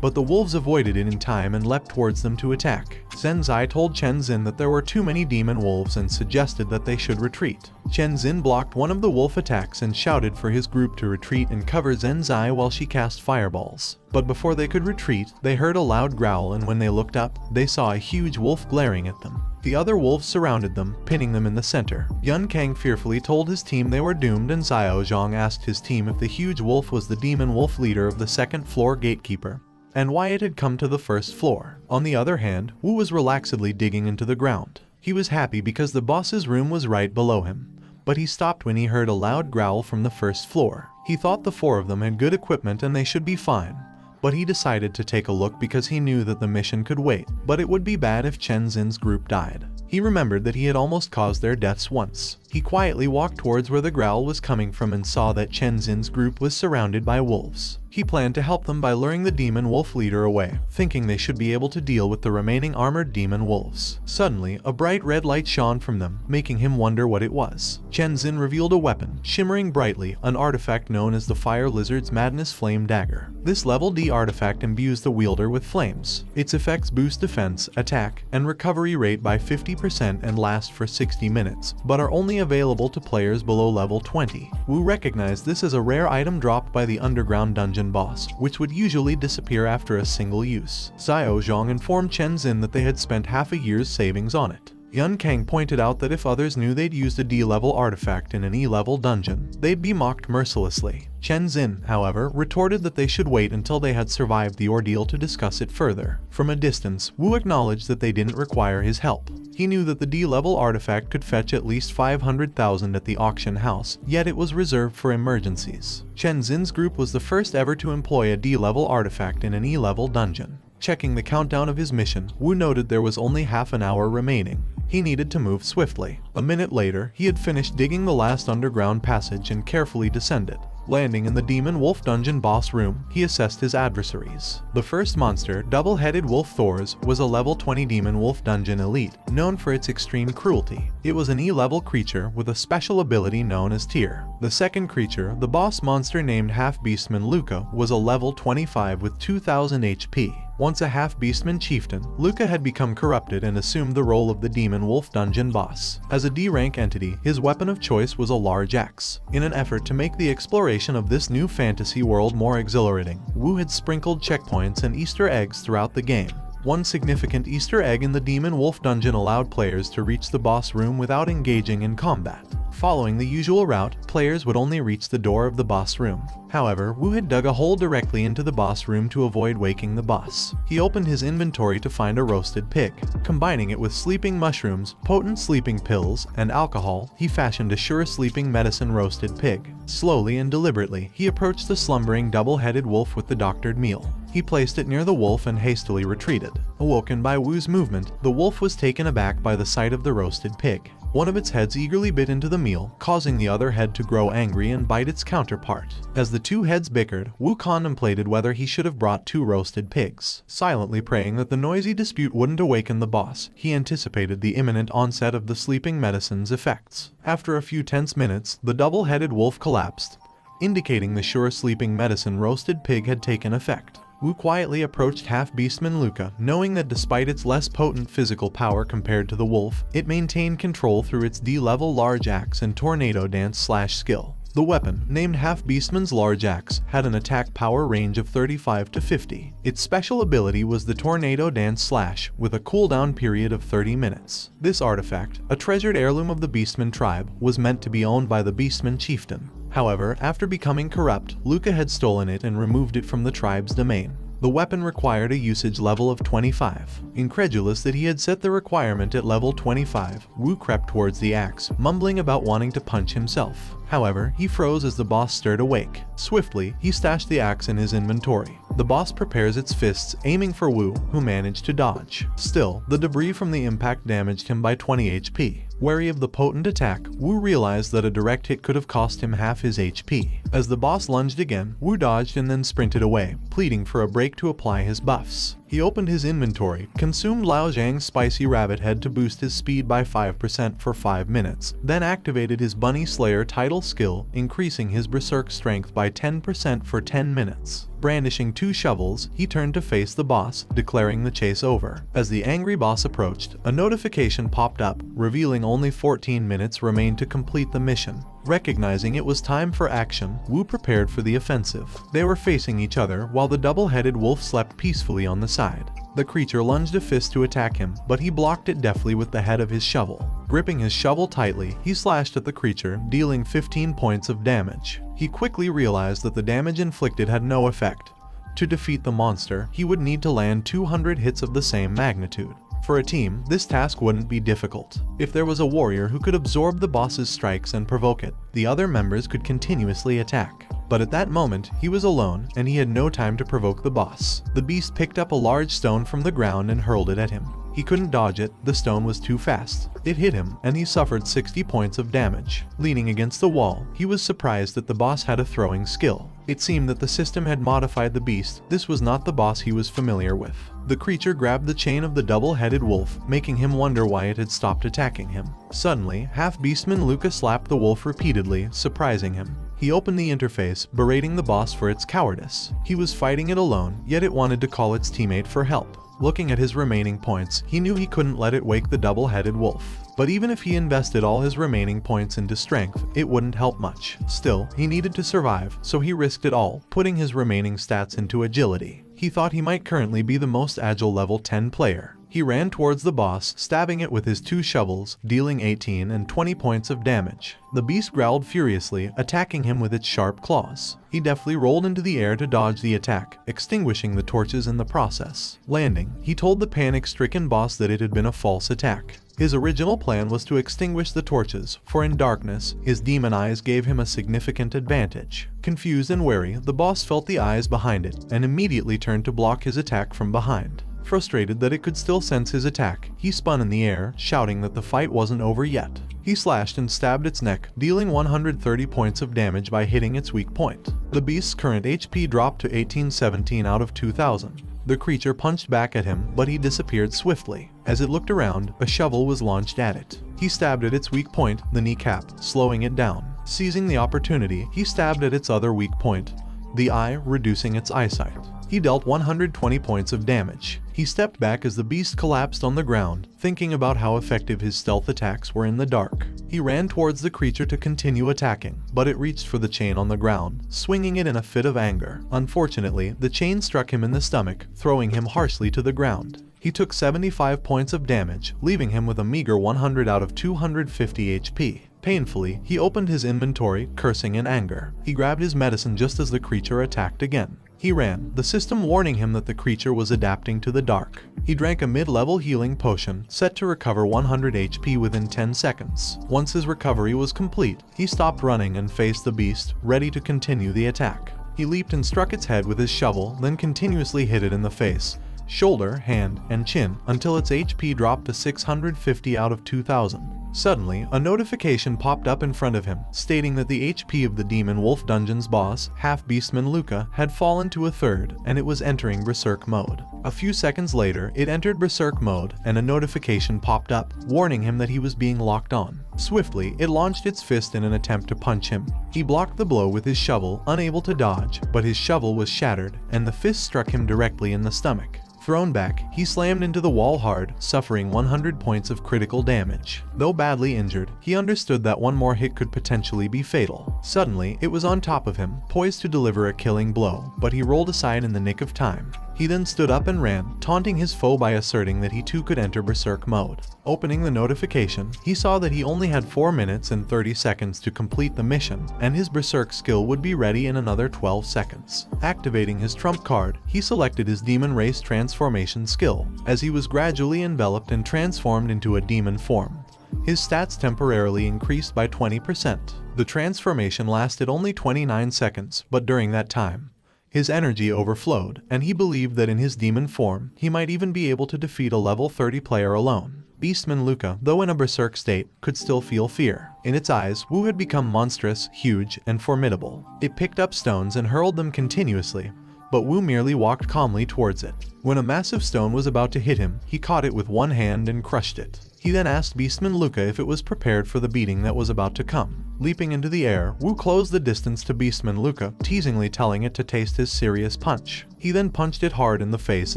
but the wolves avoided it in time and leapt towards them to attack. Zhenzai told Chen Xin that there were too many demon wolves and suggested that they should retreat. Chen Xin blocked one of the wolf attacks and shouted for his group to retreat and cover Zhenzai while she cast fireballs. But before they could retreat, they heard a loud growl, and when they looked up, they saw a huge wolf glaring at them. The other wolves surrounded them, pinning them in the center. Yun Kang fearfully told his team they were doomed, and Xiaozhong asked his team if the huge wolf was the demon wolf leader of the second-floor gatekeeper, and why it had come to the first floor. On the other hand, Wu was relaxedly digging into the ground. He was happy because the boss's room was right below him, but he stopped when he heard a loud growl from the first floor. He thought the four of them had good equipment and they should be fine, but he decided to take a look because he knew that the mission could wait, but it would be bad if Chen Xin's group died. He remembered that he had almost caused their deaths once. He quietly walked towards where the growl was coming from and saw that Chen Xin's group was surrounded by wolves. He planned to help them by luring the demon wolf leader away, thinking they should be able to deal with the remaining armored demon wolves. Suddenly, a bright red light shone from them, making him wonder what it was. Chen Xin revealed a weapon, shimmering brightly, an artifact known as the Fire Lizard's Madness Flame Dagger. This level D artifact imbues the wielder with flames. Its effects boost defense, attack, and recovery rate by 50% and last for 60 minutes, but are only available to players below level 20. Wu recognized this as a rare item dropped by the underground dungeon boss, which would usually disappear after a single use. Xiaozhong informed Chen Xin that they had spent half a year's savings on it. Yun Kang pointed out that if others knew they'd used a D-level artifact in an E-level dungeon, they'd be mocked mercilessly. Chen Xin, however, retorted that they should wait until they had survived the ordeal to discuss it further. From a distance, Wu acknowledged that they didn't require his help. He knew that the D-level artifact could fetch at least 500,000 at the auction house, yet it was reserved for emergencies. Chen Xin's group was the first ever to employ a D-level artifact in an E-level dungeon. Checking the countdown of his mission, Wu noted there was only half an hour remaining. He needed to move swiftly. A minute later, he had finished digging the last underground passage and carefully descended. Landing in the Demon Wolf dungeon boss room, he assessed his adversaries. The first monster, double-headed wolf Thors, was a level 20 Demon Wolf dungeon elite, known for its extreme cruelty. It was an E-level creature with a special ability known as Tear. The second creature, the boss monster named Half-Beastman Luca, was a level 25 with 2000 HP. Once a half-beastman chieftain, Luca had become corrupted and assumed the role of the Demon Wolf dungeon boss. As a D-rank entity, his weapon of choice was a large axe. In an effort to make the exploration of this new fantasy world more exhilarating, Wu had sprinkled checkpoints and Easter eggs throughout the game. One significant Easter egg in the Demon Wolf dungeon allowed players to reach the boss room without engaging in combat. Following the usual route, players would only reach the door of the boss room. However, Wu had dug a hole directly into the boss room to avoid waking the boss. He opened his inventory to find a roasted pig. Combining it with sleeping mushrooms, potent sleeping pills, and alcohol, he fashioned a sure-sleeping medicine roasted pig. Slowly and deliberately, he approached the slumbering double-headed wolf with the doctored meal. He placed it near the wolf and hastily retreated. Awoken by Wu's movement, the wolf was taken aback by the sight of the roasted pig. One of its heads eagerly bit into the meal, causing the other head to grow angry and bite its counterpart. As the two heads bickered, Wu contemplated whether he should have brought two roasted pigs. Silently praying that the noisy dispute wouldn't awaken the boss, he anticipated the imminent onset of the sleeping medicine's effects. After a few tense minutes, the double-headed wolf collapsed, indicating the sure sleeping medicine roasted pig had taken effect. Wu quietly approached Half-Beastman Luca, knowing that despite its less potent physical power compared to the wolf, it maintained control through its D-level large axe and tornado dance /skill. The weapon, named Half-Beastman's large axe, had an attack power range of 35 to 50. Its special ability was the tornado dance / with a cooldown period of 30 minutes. This artifact, a treasured heirloom of the Beastman tribe, was meant to be owned by the Beastman chieftain. However, after becoming corrupt, Luca had stolen it and removed it from the tribe's domain. The weapon required a usage level of 25. Incredulous that he had set the requirement at level 25, Wu crept towards the axe, mumbling about wanting to punch himself. However, he froze as the boss stirred awake. Swiftly, he stashed the axe in his inventory. The boss prepares its fists, aiming for Wu, who managed to dodge. Still, the debris from the impact damaged him by 20 HP. Wary of the potent attack, Wu realized that a direct hit could have cost him half his HP. As the boss lunged again, Wu dodged and then sprinted away, pleading for a break to apply his buffs. He opened his inventory, consumed Lao Zhang's spicy rabbit head to boost his speed by 5% for 5 minutes, then activated his Bunny Slayer title skill, increasing his berserk strength by 10% for 10 minutes. Brandishing two shovels, he turned to face the boss, declaring the chase over. As the angry boss approached, a notification popped up, revealing only 14 minutes remained to complete the mission. Recognizing it was time for action, Wu prepared for the offensive. They were facing each other while the double-headed wolf slept peacefully on the side. The creature lunged a fist to attack him, but he blocked it deftly with the head of his shovel. Gripping his shovel tightly, he slashed at the creature, dealing 15 points of damage. He quickly realized that the damage inflicted had no effect. To defeat the monster, he would need to land 200 hits of the same magnitude. For a team, this task wouldn't be difficult. If there was a warrior who could absorb the boss's strikes and provoke it, the other members could continuously attack. But at that moment, he was alone, and he had no time to provoke the boss. The beast picked up a large stone from the ground and hurled it at him. He couldn't dodge it, the stone was too fast. It hit him, and he suffered 60 points of damage. Leaning against the wall, he was surprised that the boss had a throwing skill. It seemed that the system had modified the beast. This was not the boss he was familiar with. The creature grabbed the chain of the double-headed wolf, making him wonder why it had stopped attacking him. Suddenly, Half-Beastman Luca slapped the wolf repeatedly, surprising him. He opened the interface, berating the boss for its cowardice. He was fighting it alone, yet it wanted to call its teammate for help. Looking at his remaining points, he knew he couldn't let it wake the double-headed wolf. But even if he invested all his remaining points into strength, it wouldn't help much. Still, he needed to survive, so he risked it all, putting his remaining stats into agility. He thought he might currently be the most agile level 10 player. He ran towards the boss, stabbing it with his two shovels, dealing 18 and 20 points of damage. The beast growled furiously, attacking him with its sharp claws. He deftly rolled into the air to dodge the attack, extinguishing the torches in the process. Landing, he told the panic-stricken boss that it had been a false attack. His original plan was to extinguish the torches, for in darkness, his demon eyes gave him a significant advantage. Confused and wary, the boss felt the eyes behind it, and immediately turned to block his attack from behind. Frustrated that it could still sense his attack, he spun in the air, shouting that the fight wasn't over yet. He slashed and stabbed its neck, dealing 130 points of damage by hitting its weak point. The beast's current HP dropped to 1817 out of 2000. The creature punched back at him, but he disappeared swiftly. As it looked around, a shovel was launched at it. He stabbed at its weak point, the kneecap, slowing it down. Seizing the opportunity, he stabbed at its other weak point, the eye, reducing its eyesight. He dealt 120 points of damage. He stepped back as the beast collapsed on the ground, thinking about how effective his stealth attacks were in the dark. He ran towards the creature to continue attacking, but it reached for the chain on the ground, swinging it in a fit of anger. Unfortunately, the chain struck him in the stomach, throwing him harshly to the ground. He took 75 points of damage, leaving him with a meager 100 out of 250 HP. Painfully, he opened his inventory, cursing in anger. He grabbed his medicine just as the creature attacked again. He ran, the system warning him that the creature was adapting to the dark. He drank a mid-level healing potion, set to recover 100 HP within 10 seconds. Once his recovery was complete, he stopped running and faced the beast, ready to continue the attack. He leaped and struck its head with his shovel, then continuously hit it in the face, shoulder, hand, and chin, until its HP dropped to 650 out of 2000. Suddenly, a notification popped up in front of him, stating that the HP of the Demon Wolf Dungeon's boss, Half-Beastman Luca, had fallen to a third, and it was entering Berserk mode. A few seconds later, it entered Berserk mode, and a notification popped up, warning him that he was being locked on. Swiftly, it launched its fist in an attempt to punch him. He blocked the blow with his shovel, unable to dodge, but his shovel was shattered, and the fist struck him directly in the stomach. Thrown back, he slammed into the wall hard, suffering 100 points of critical damage. Though badly injured, he understood that one more hit could potentially be fatal. Suddenly, it was on top of him, poised to deliver a killing blow, but he rolled aside in the nick of time. He then stood up and ran, taunting his foe by asserting that he too could enter Berserk mode. Opening the notification, he saw that he only had 4 minutes and 30 seconds to complete the mission, and his Berserk skill would be ready in another 12 seconds. Activating his trump card, he selected his Demon Race Transformation skill, as he was gradually enveloped and transformed into a demon form. His stats temporarily increased by 20%. The transformation lasted only 29 seconds, but during that time, his energy overflowed, and he believed that in his demon form, he might even be able to defeat a level 30 player alone. Beastman Luca, though in a berserk state, could still feel fear. In its eyes, Wu had become monstrous, huge, and formidable. It picked up stones and hurled them continuously, but Wu merely walked calmly towards it. When a massive stone was about to hit him, he caught it with one hand and crushed it. He then asked Beastman Luca if it was prepared for the beating that was about to come. Leaping into the air, Wu closed the distance to Beastman Luca, teasingly telling it to taste his serious punch. He then punched it hard in the face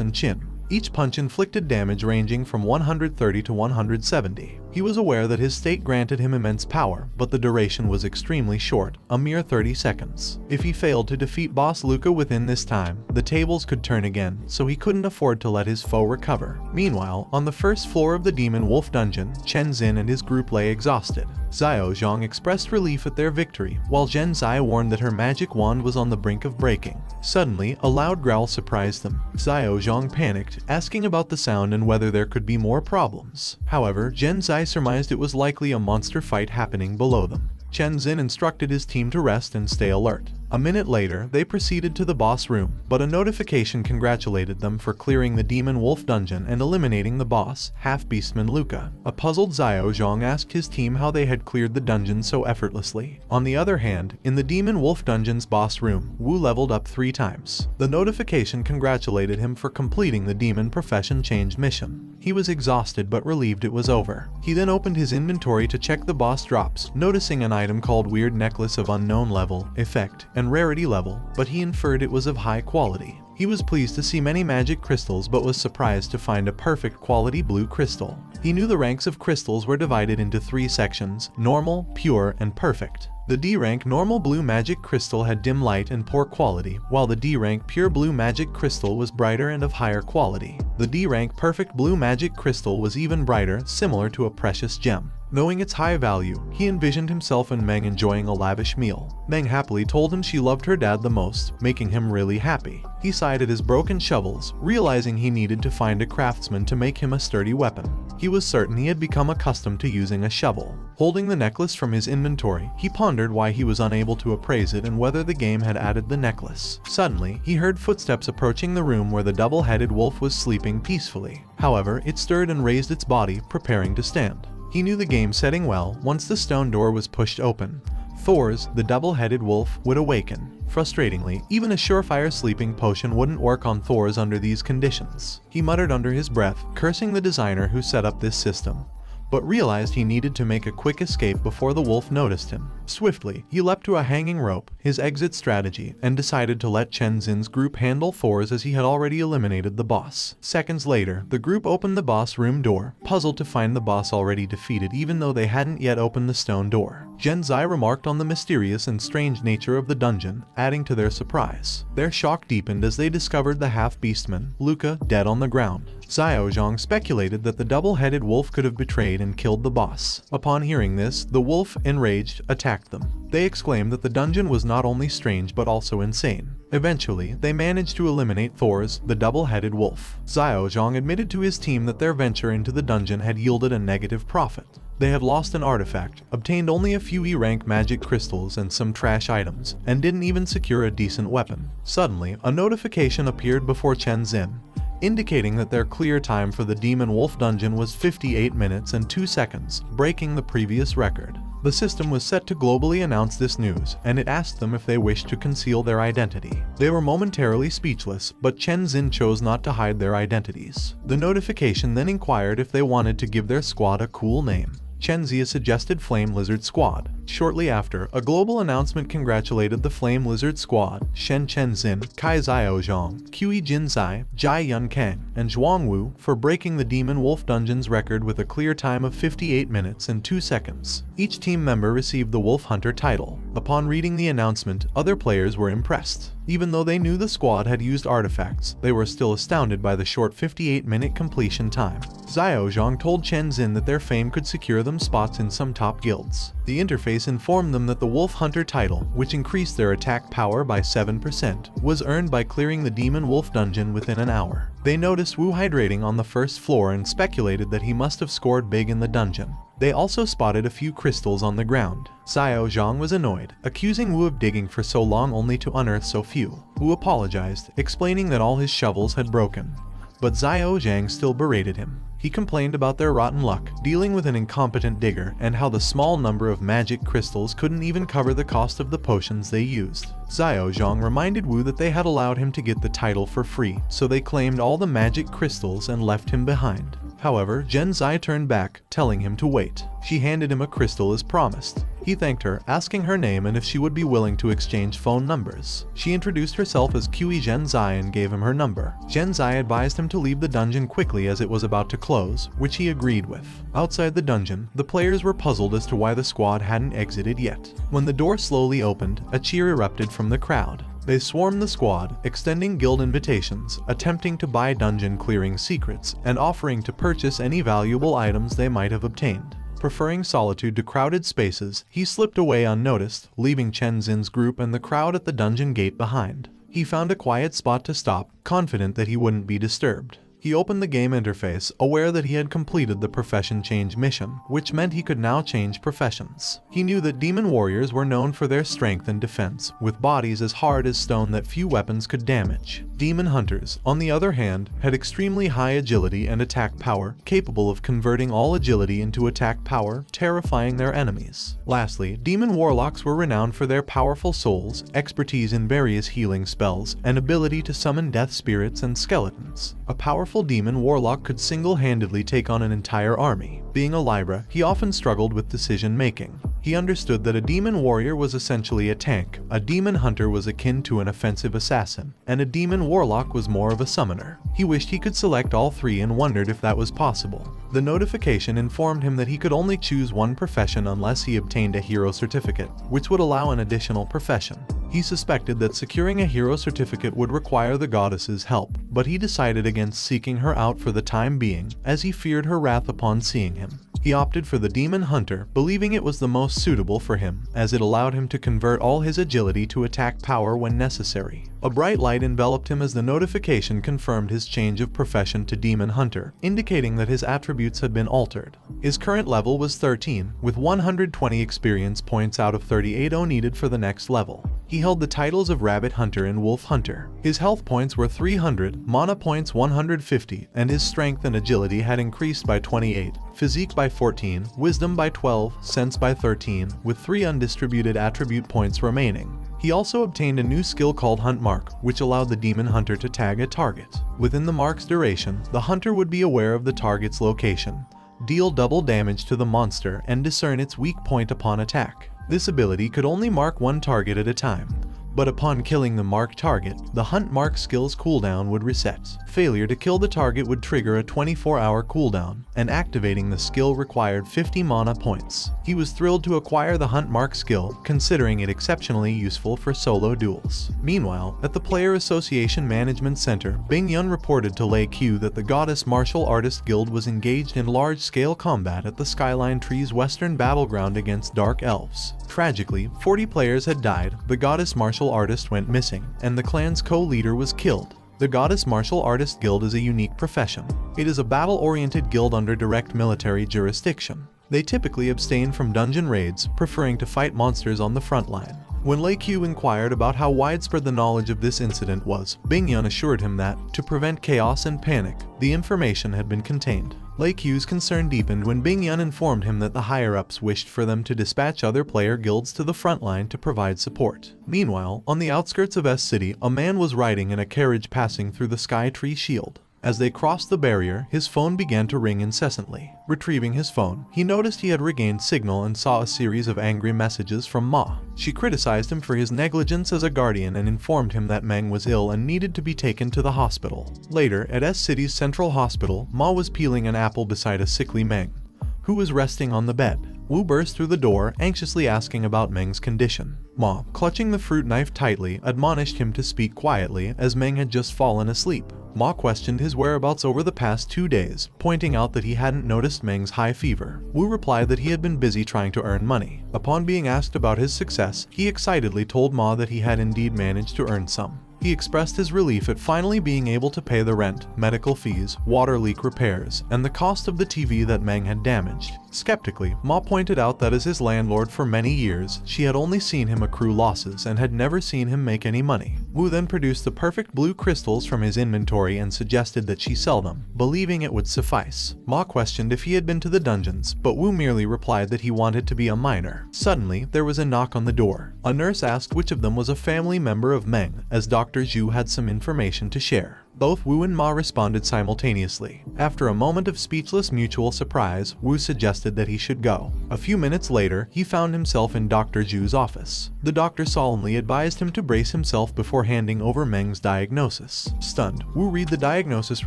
and chin. Each punch inflicted damage ranging from 130 to 170. He was aware that his state granted him immense power, but the duration was extremely short, a mere 30 seconds. If he failed to defeat Boss Luca within this time, the tables could turn again, so he couldn't afford to let his foe recover. Meanwhile, on the first floor of the Demon Wolf dungeon, Chen Xin and his group lay exhausted. Xiao Zhang expressed relief at their victory, while Zhenzai warned that her magic wand was on the brink of breaking. Suddenly, a loud growl surprised them. Xiao Zhang panicked, asking about the sound and whether there could be more problems. However, Zhenzai surmised it was likely a monster fight happening below them. Chen Xin instructed his team to rest and stay alert. A minute later, they proceeded to the boss room, but a notification congratulated them for clearing the Demon Wolf dungeon and eliminating the boss, Half-Beastman Luca. A puzzled Xiao Zhang asked his team how they had cleared the dungeon so effortlessly. On the other hand, in the Demon Wolf dungeon's boss room, Wu leveled up 3 times. The notification congratulated him for completing the Demon Profession Change mission. He was exhausted but relieved it was over. He then opened his inventory to check the boss drops, noticing an item called Weird Necklace of Unknown Level, Effect, and Rarity Level, but he inferred it was of high quality. He was pleased to see many magic crystals but was surprised to find a perfect quality blue crystal. He knew the ranks of crystals were divided into 3 sections: normal, pure, and perfect. The D-rank normal blue magic crystal had dim light and poor quality, while the D-rank pure blue magic crystal was brighter and of higher quality. The D-rank perfect blue magic crystal was even brighter, similar to a precious gem. Knowing its high value, he envisioned himself and Meng enjoying a lavish meal. Meng happily told him she loved her dad the most, making him really happy. He sighed at his broken shovels, realizing he needed to find a craftsman to make him a sturdy weapon. He was certain he had become accustomed to using a shovel. Holding the necklace from his inventory, he pondered why he was unable to appraise it and whether the game had added the necklace. Suddenly, he heard footsteps approaching the room where the double-headed wolf was sleeping peacefully. However, it stirred and raised its body, preparing to stand. He knew the game setting well. Once the stone door was pushed open, Thors, the double-headed wolf, would awaken. Frustratingly, even a surefire sleeping potion wouldn't work on Thors under these conditions. He muttered under his breath, cursing the designer who set up this system, but realized he needed to make a quick escape before the wolf noticed him. Swiftly, he leapt to a hanging rope, his exit strategy, and decided to let Chen Xin's group handle Thors as he had already eliminated the boss. Seconds later, the group opened the boss room door, puzzled to find the boss already defeated even though they hadn't yet opened the stone door. Zhenzai remarked on the mysterious and strange nature of the dungeon, adding to their surprise. Their shock deepened as they discovered the Half-Beastman, Luca, dead on the ground. Xiao Zhang speculated that the double-headed wolf could have betrayed and killed the boss. Upon hearing this, the wolf, enraged, attacked them. They exclaimed that the dungeon was not only strange but also insane. Eventually, they managed to eliminate Thors, the double-headed wolf. Xiao Zhang admitted to his team that their venture into the dungeon had yielded a negative profit. They had lost an artifact, obtained only a few E-rank magic crystals and some trash items, and didn't even secure a decent weapon. Suddenly, a notification appeared before Chen Xin, indicating that their clear time for the Demon Wolf dungeon was 58 minutes and 2 seconds, breaking the previous record. The system was set to globally announce this news, and it asked them if they wished to conceal their identity. They were momentarily speechless, but Chen Xin chose not to hide their identities. The notification then inquired if they wanted to give their squad a cool name. Chen Xie suggested Flame Lizard Squad. Shortly after, a global announcement congratulated the Flame Lizard Squad, Shen Chenzin, Kai Zhaozhong, Qi Zhenzai, Jin Yun Kang, and Zhuang Wu for breaking the Demon Wolf Dungeon's record with a clear time of 58 minutes and 2 seconds. Each team member received the Wolf Hunter title. Upon reading the announcement, other players were impressed. Even though they knew the squad had used artifacts, they were still astounded by the short 58-minute completion time. Zhaozhong told Chen Xin that their fame could secure them spots in some top guilds. The interface informed them that the Wolf Hunter title, which increased their attack power by 7%, was earned by clearing the Demon Wolf dungeon within an hour. They noticed Wu hydrating on the first floor and speculated that he must have scored big in the dungeon. They also spotted a few crystals on the ground. Xiao Zhang was annoyed, accusing Wu of digging for so long only to unearth so few. Wu apologized, explaining that all his shovels had broken, but Xiao Zhang still berated him. He complained about their rotten luck, dealing with an incompetent digger, and how the small number of magic crystals couldn't even cover the cost of the potions they used. Zhaozhong reminded Wu that they had allowed him to get the title for free, so they claimed all the magic crystals and left him behind. However, Zhenzai turned back, telling him to wait. She handed him a crystal as promised. He thanked her, asking her name and if she would be willing to exchange phone numbers. She introduced herself as Qi Zhenzai and gave him her number. Zhenzai advised him to leave the dungeon quickly as it was about to close, which he agreed with. Outside the dungeon, the players were puzzled as to why the squad hadn't exited yet. When the door slowly opened, a cheer erupted from the crowd. They swarmed the squad, extending guild invitations, attempting to buy dungeon clearing secrets, and offering to purchase any valuable items they might have obtained. Preferring solitude to crowded spaces, he slipped away unnoticed, leaving Chen Xin's group and the crowd at the dungeon gate behind. He found a quiet spot to stop, confident that he wouldn't be disturbed. He opened the game interface, aware that he had completed the profession change mission, which meant he could now change professions. He knew that demon warriors were known for their strength and defense, with bodies as hard as stone that few weapons could damage. Demon hunters, on the other hand, had extremely high agility and attack power, capable of converting all agility into attack power, terrifying their enemies. Lastly, demon warlocks were renowned for their powerful souls, expertise in various healing spells, and ability to summon death spirits and skeletons. A powerful demon warlock could single-handedly take on an entire army. Being a Libra, he often struggled with decision-making. He understood that a demon warrior was essentially a tank, a demon hunter was akin to an offensive assassin, and a demon warlock was more of a summoner. He wished he could select all three and wondered if that was possible. The notification informed him that he could only choose one profession unless he obtained a hero certificate, which would allow an additional profession. He suspected that securing a hero certificate would require the goddess's help, but he decided against seeking her out for the time being, as he feared her wrath upon seeing him. He opted for the demon hunter, believing it was the most suitable for him, as it allowed him to convert all his agility to attack power when necessary. A bright light enveloped him as the notification confirmed his change of profession to demon hunter, indicating that his attributes had been altered. His current level was 13, with 120 experience points out of 380 needed for the next level. He held the titles of Rabbit Hunter and Wolf Hunter. His health points were 300, mana points 150, and his strength and agility had increased by 28, physique by 14, wisdom by 12, sense by 13, with 3 undistributed attribute points remaining. He also obtained a new skill called Hunt Mark, which allowed the demon hunter to tag a target. Within the mark's duration, the hunter would be aware of the target's location, deal double damage to the monster, and discern its weak point upon attack. This ability could only mark one target at a time, but upon killing the marked target, the Hunt Mark skill's cooldown would reset. Failure to kill the target would trigger a 24-hour cooldown, and activating the skill required 50 mana points. He was thrilled to acquire the Hunt Mark skill, considering it exceptionally useful for solo duels. Meanwhile, at the Player Association Management Center, Bingyun reported to Lei Q that the Goddess Martial Artist Guild was engaged in large-scale combat at the Skyline Tree's western battleground against Dark Elves. Tragically, 40 players had died, the Goddess Martial Artist went missing, and the clan's co-leader was killed. The Goddess Martial Artist Guild is a unique profession. It is a battle-oriented guild under direct military jurisdiction. They typically abstain from dungeon raids, preferring to fight monsters on the front line. When Lei Q inquired about how widespread the knowledge of this incident was, Bingyun assured him that, to prevent chaos and panic, the information had been contained. Lei Q's concern deepened when Bingyun informed him that the higher-ups wished for them to dispatch other player guilds to the front line to provide support. Meanwhile, on the outskirts of S City, a man was riding in a carriage passing through the Sky Tree shield. As they crossed the barrier, his phone began to ring incessantly. Retrieving his phone, he noticed he had regained signal and saw a series of angry messages from Ma. She criticized him for his negligence as a guardian and informed him that Meng was ill and needed to be taken to the hospital. Later, at S City's central hospital, Ma was peeling an apple beside a sickly Meng, who was resting on the bed. Wu burst through the door, anxiously asking about Meng's condition. Ma, clutching the fruit knife tightly, admonished him to speak quietly as Meng had just fallen asleep. Ma questioned his whereabouts over the past 2 days, pointing out that he hadn't noticed Meng's high fever. Wu replied that he had been busy trying to earn money. Upon being asked about his success, he excitedly told Ma that he had indeed managed to earn some. He expressed his relief at finally being able to pay the rent, medical fees, water leak repairs, and the cost of the TV that Meng had damaged. Skeptically, Ma pointed out that as his landlord for many years, she had only seen him accrue losses and had never seen him make any money. Wu then produced the perfect blue crystals from his inventory and suggested that she sell them, believing it would suffice. Ma questioned if he had been to the dungeons, but Wu merely replied that he wanted to be a miner. Suddenly, there was a knock on the door. A nurse asked which of them was a family member of Meng, as Dr. Zhu had some information to share. Both Wu and Ma responded simultaneously. After a moment of speechless mutual surprise, Wu suggested that he should go. A few minutes later, he found himself in Dr. Zhu's office. The doctor solemnly advised him to brace himself before handing over Meng's diagnosis. Stunned, Wu read the diagnosis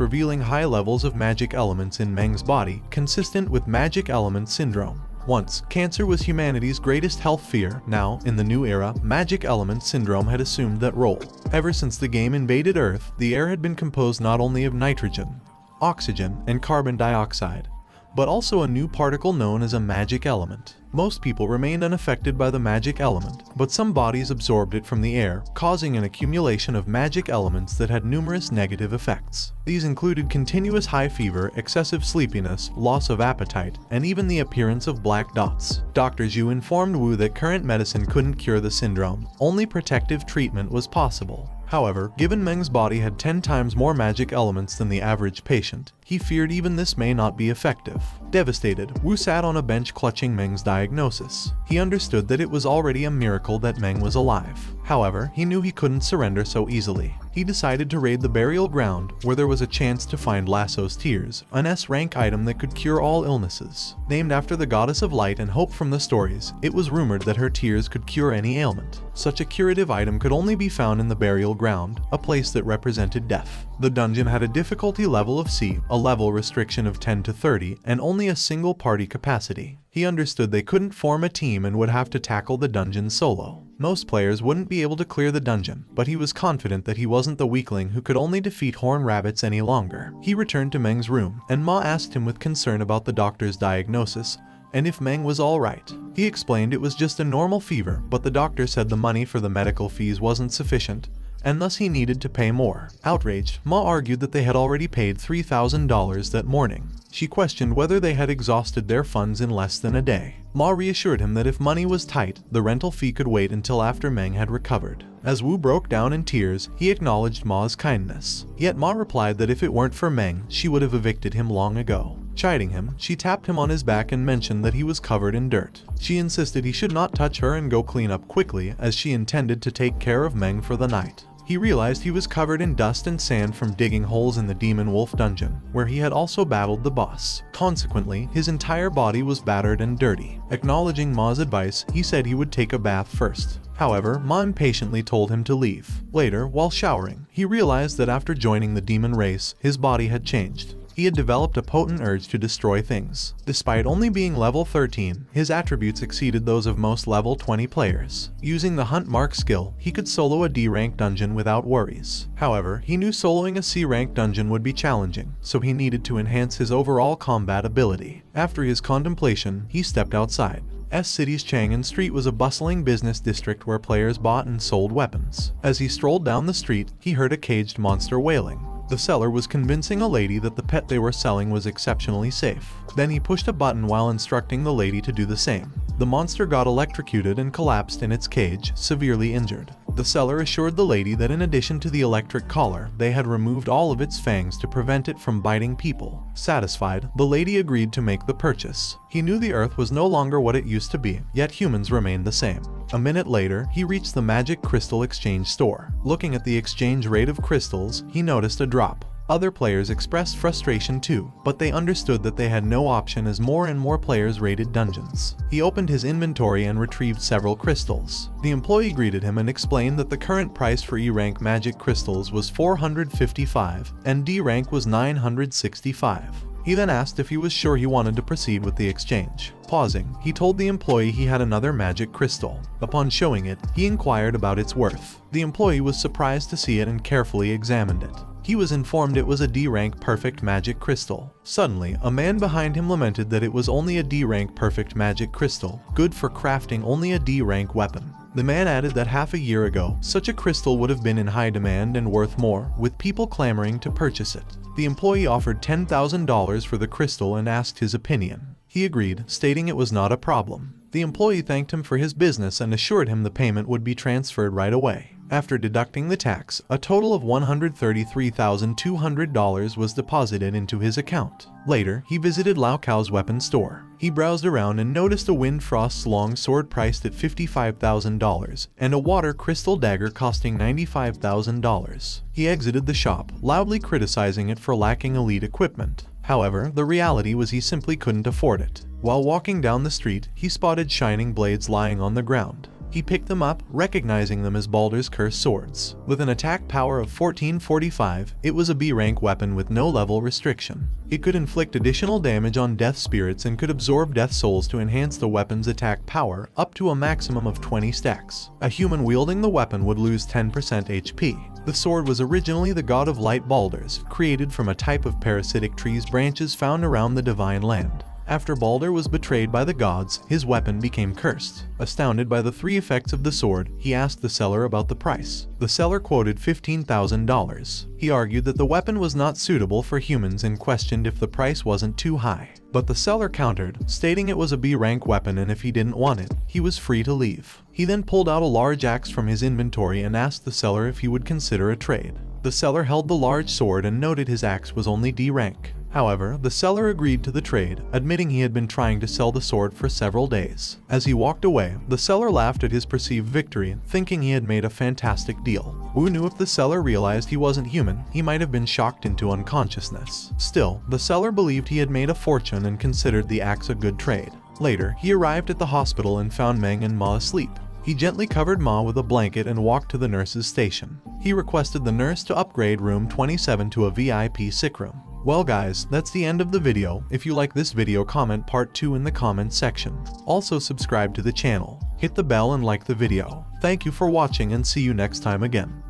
revealing high levels of magic elements in Meng's body, consistent with magic element syndrome. Once, cancer was humanity's greatest health fear. Now, in the new era, magic element syndrome had assumed that role. Ever since the game invaded Earth, the air had been composed not only of nitrogen, oxygen, and carbon dioxide, but also a new particle known as a magic element. Most people remained unaffected by the magic element, but some bodies absorbed it from the air, causing an accumulation of magic elements that had numerous negative effects. These included continuous high fever, excessive sleepiness, loss of appetite, and even the appearance of black dots. Dr. Zhu informed Wu that current medicine couldn't cure the syndrome, only protective treatment was possible. However, given Meng's body had 10 times more magic elements than the average patient, he feared even this may not be effective. Devastated, Wu sat on a bench clutching Meng's diagnosis. He understood that it was already a miracle that Meng was alive. However, he knew he couldn't surrender so easily. He decided to raid the burial ground, where there was a chance to find Lasso's Tears, an S-rank item that could cure all illnesses. Named after the goddess of light and hope from the stories, it was rumored that her tears could cure any ailment. Such a curative item could only be found in the burial ground, a place that represented death. The dungeon had a difficulty level of C, a level restriction of 10 to 30, and only a single party capacity. He understood they couldn't form a team and would have to tackle the dungeon solo. Most players wouldn't be able to clear the dungeon, but he was confident that he wasn't the weakling who could only defeat horn rabbits any longer. He returned to Meng's room, and Ma asked him with concern about the doctor's diagnosis, and if Meng was all right. He explained it was just a normal fever, but the doctor said the money for the medical fees wasn't sufficient, and thus he needed to pay more. Outraged, Ma argued that they had already paid $3,000 that morning. She questioned whether they had exhausted their funds in less than a day. Ma reassured him that if money was tight, the rental fee could wait until after Meng had recovered. As Wu broke down in tears, he acknowledged Ma's kindness. Yet Ma replied that if it weren't for Meng, she would have evicted him long ago. Chiding him, she tapped him on his back and mentioned that he was covered in dirt. She insisted he should not touch her and go clean up quickly, as she intended to take care of Meng for the night. He realized he was covered in dust and sand from digging holes in the Demon Wolf dungeon, where he had also battled the boss. Consequently, his entire body was battered and dirty. Acknowledging Ma's advice, he said he would take a bath first. However, Ma impatiently told him to leave. Later, while showering, he realized that after joining the demon race, his body had changed. He had developed a potent urge to destroy things. Despite only being level 13, his attributes exceeded those of most level 20 players. Using the Hunt Mark skill, he could solo a D-rank dungeon without worries. However, he knew soloing a C-rank dungeon would be challenging, so he needed to enhance his overall combat ability. After his contemplation, he stepped outside. S City's Chang'an Street was a bustling business district where players bought and sold weapons. As he strolled down the street, he heard a caged monster wailing. The seller was convincing a lady that the pet they were selling was exceptionally safe. Then he pushed a button while instructing the lady to do the same. The monster got electrocuted and collapsed in its cage, severely injured. The seller assured the lady that in addition to the electric collar, they had removed all of its fangs to prevent it from biting people. Satisfied, the lady agreed to make the purchase. He knew the Earth was no longer what it used to be, yet humans remained the same. A minute later, he reached the Magic Crystal Exchange store. Looking at the exchange rate of crystals, he noticed a drop. Other players expressed frustration too, but they understood that they had no option as more and more players raided dungeons. He opened his inventory and retrieved several crystals. The employee greeted him and explained that the current price for E-rank magic crystals was 455, and D-rank was 965. He then asked if he was sure he wanted to proceed with the exchange. Pausing, he told the employee he had another magic crystal. Upon showing it, he inquired about its worth. The employee was surprised to see it and carefully examined it. He was informed it was a D-rank perfect magic crystal. Suddenly, a man behind him lamented that it was only a D-rank perfect magic crystal, good for crafting only a D-rank weapon. The man added that half a year ago, such a crystal would have been in high demand and worth more, with people clamoring to purchase it. The employee offered $10,000 for the crystal and asked his opinion. He agreed, stating it was not a problem. The employee thanked him for his business and assured him the payment would be transferred right away. After deducting the tax, a total of $133,200 was deposited into his account. Later, he visited Lao Cao's weapons store. He browsed around and noticed a Wind Frost's long sword priced at $55,000 and a Water Crystal dagger costing $95,000. He exited the shop, loudly criticizing it for lacking elite equipment. However, the reality was he simply couldn't afford it. While walking down the street, he spotted shining blades lying on the ground. He picked them up, recognizing them as Baldur's Curse swords. With an attack power of 1445, it was a B-rank weapon with no level restriction. It could inflict additional damage on death spirits and could absorb death souls to enhance the weapon's attack power up to a maximum of 20 stacks. A human wielding the weapon would lose 10% HP. The sword was originally the god of light Baldur's, created from a type of parasitic tree's branches found around the Divine Land. After Baldur was betrayed by the gods, his weapon became cursed. Astounded by the three effects of the sword, he asked the seller about the price. The seller quoted $15,000. He argued that the weapon was not suitable for humans and questioned if the price wasn't too high. But the seller countered, stating it was a B-rank weapon and if he didn't want it, he was free to leave. He then pulled out a large axe from his inventory and asked the seller if he would consider a trade. The seller held the large sword and noted his axe was only D-rank. However, the seller agreed to the trade, admitting he had been trying to sell the sword for several days. As he walked away, the seller laughed at his perceived victory, thinking he had made a fantastic deal. Wu knew if the seller realized he wasn't human, he might have been shocked into unconsciousness. Still, the seller believed he had made a fortune and considered the axe a good trade. Later, he arrived at the hospital and found Meng and Ma asleep. He gently covered Ma with a blanket and walked to the nurse's station. He requested the nurse to upgrade room 27 to a VIP sick room. Well guys, that's the end of the video. If you like this video, comment part 2 in the comment section. Also subscribe to the channel, hit the bell and like the video. Thank you for watching and see you next time again.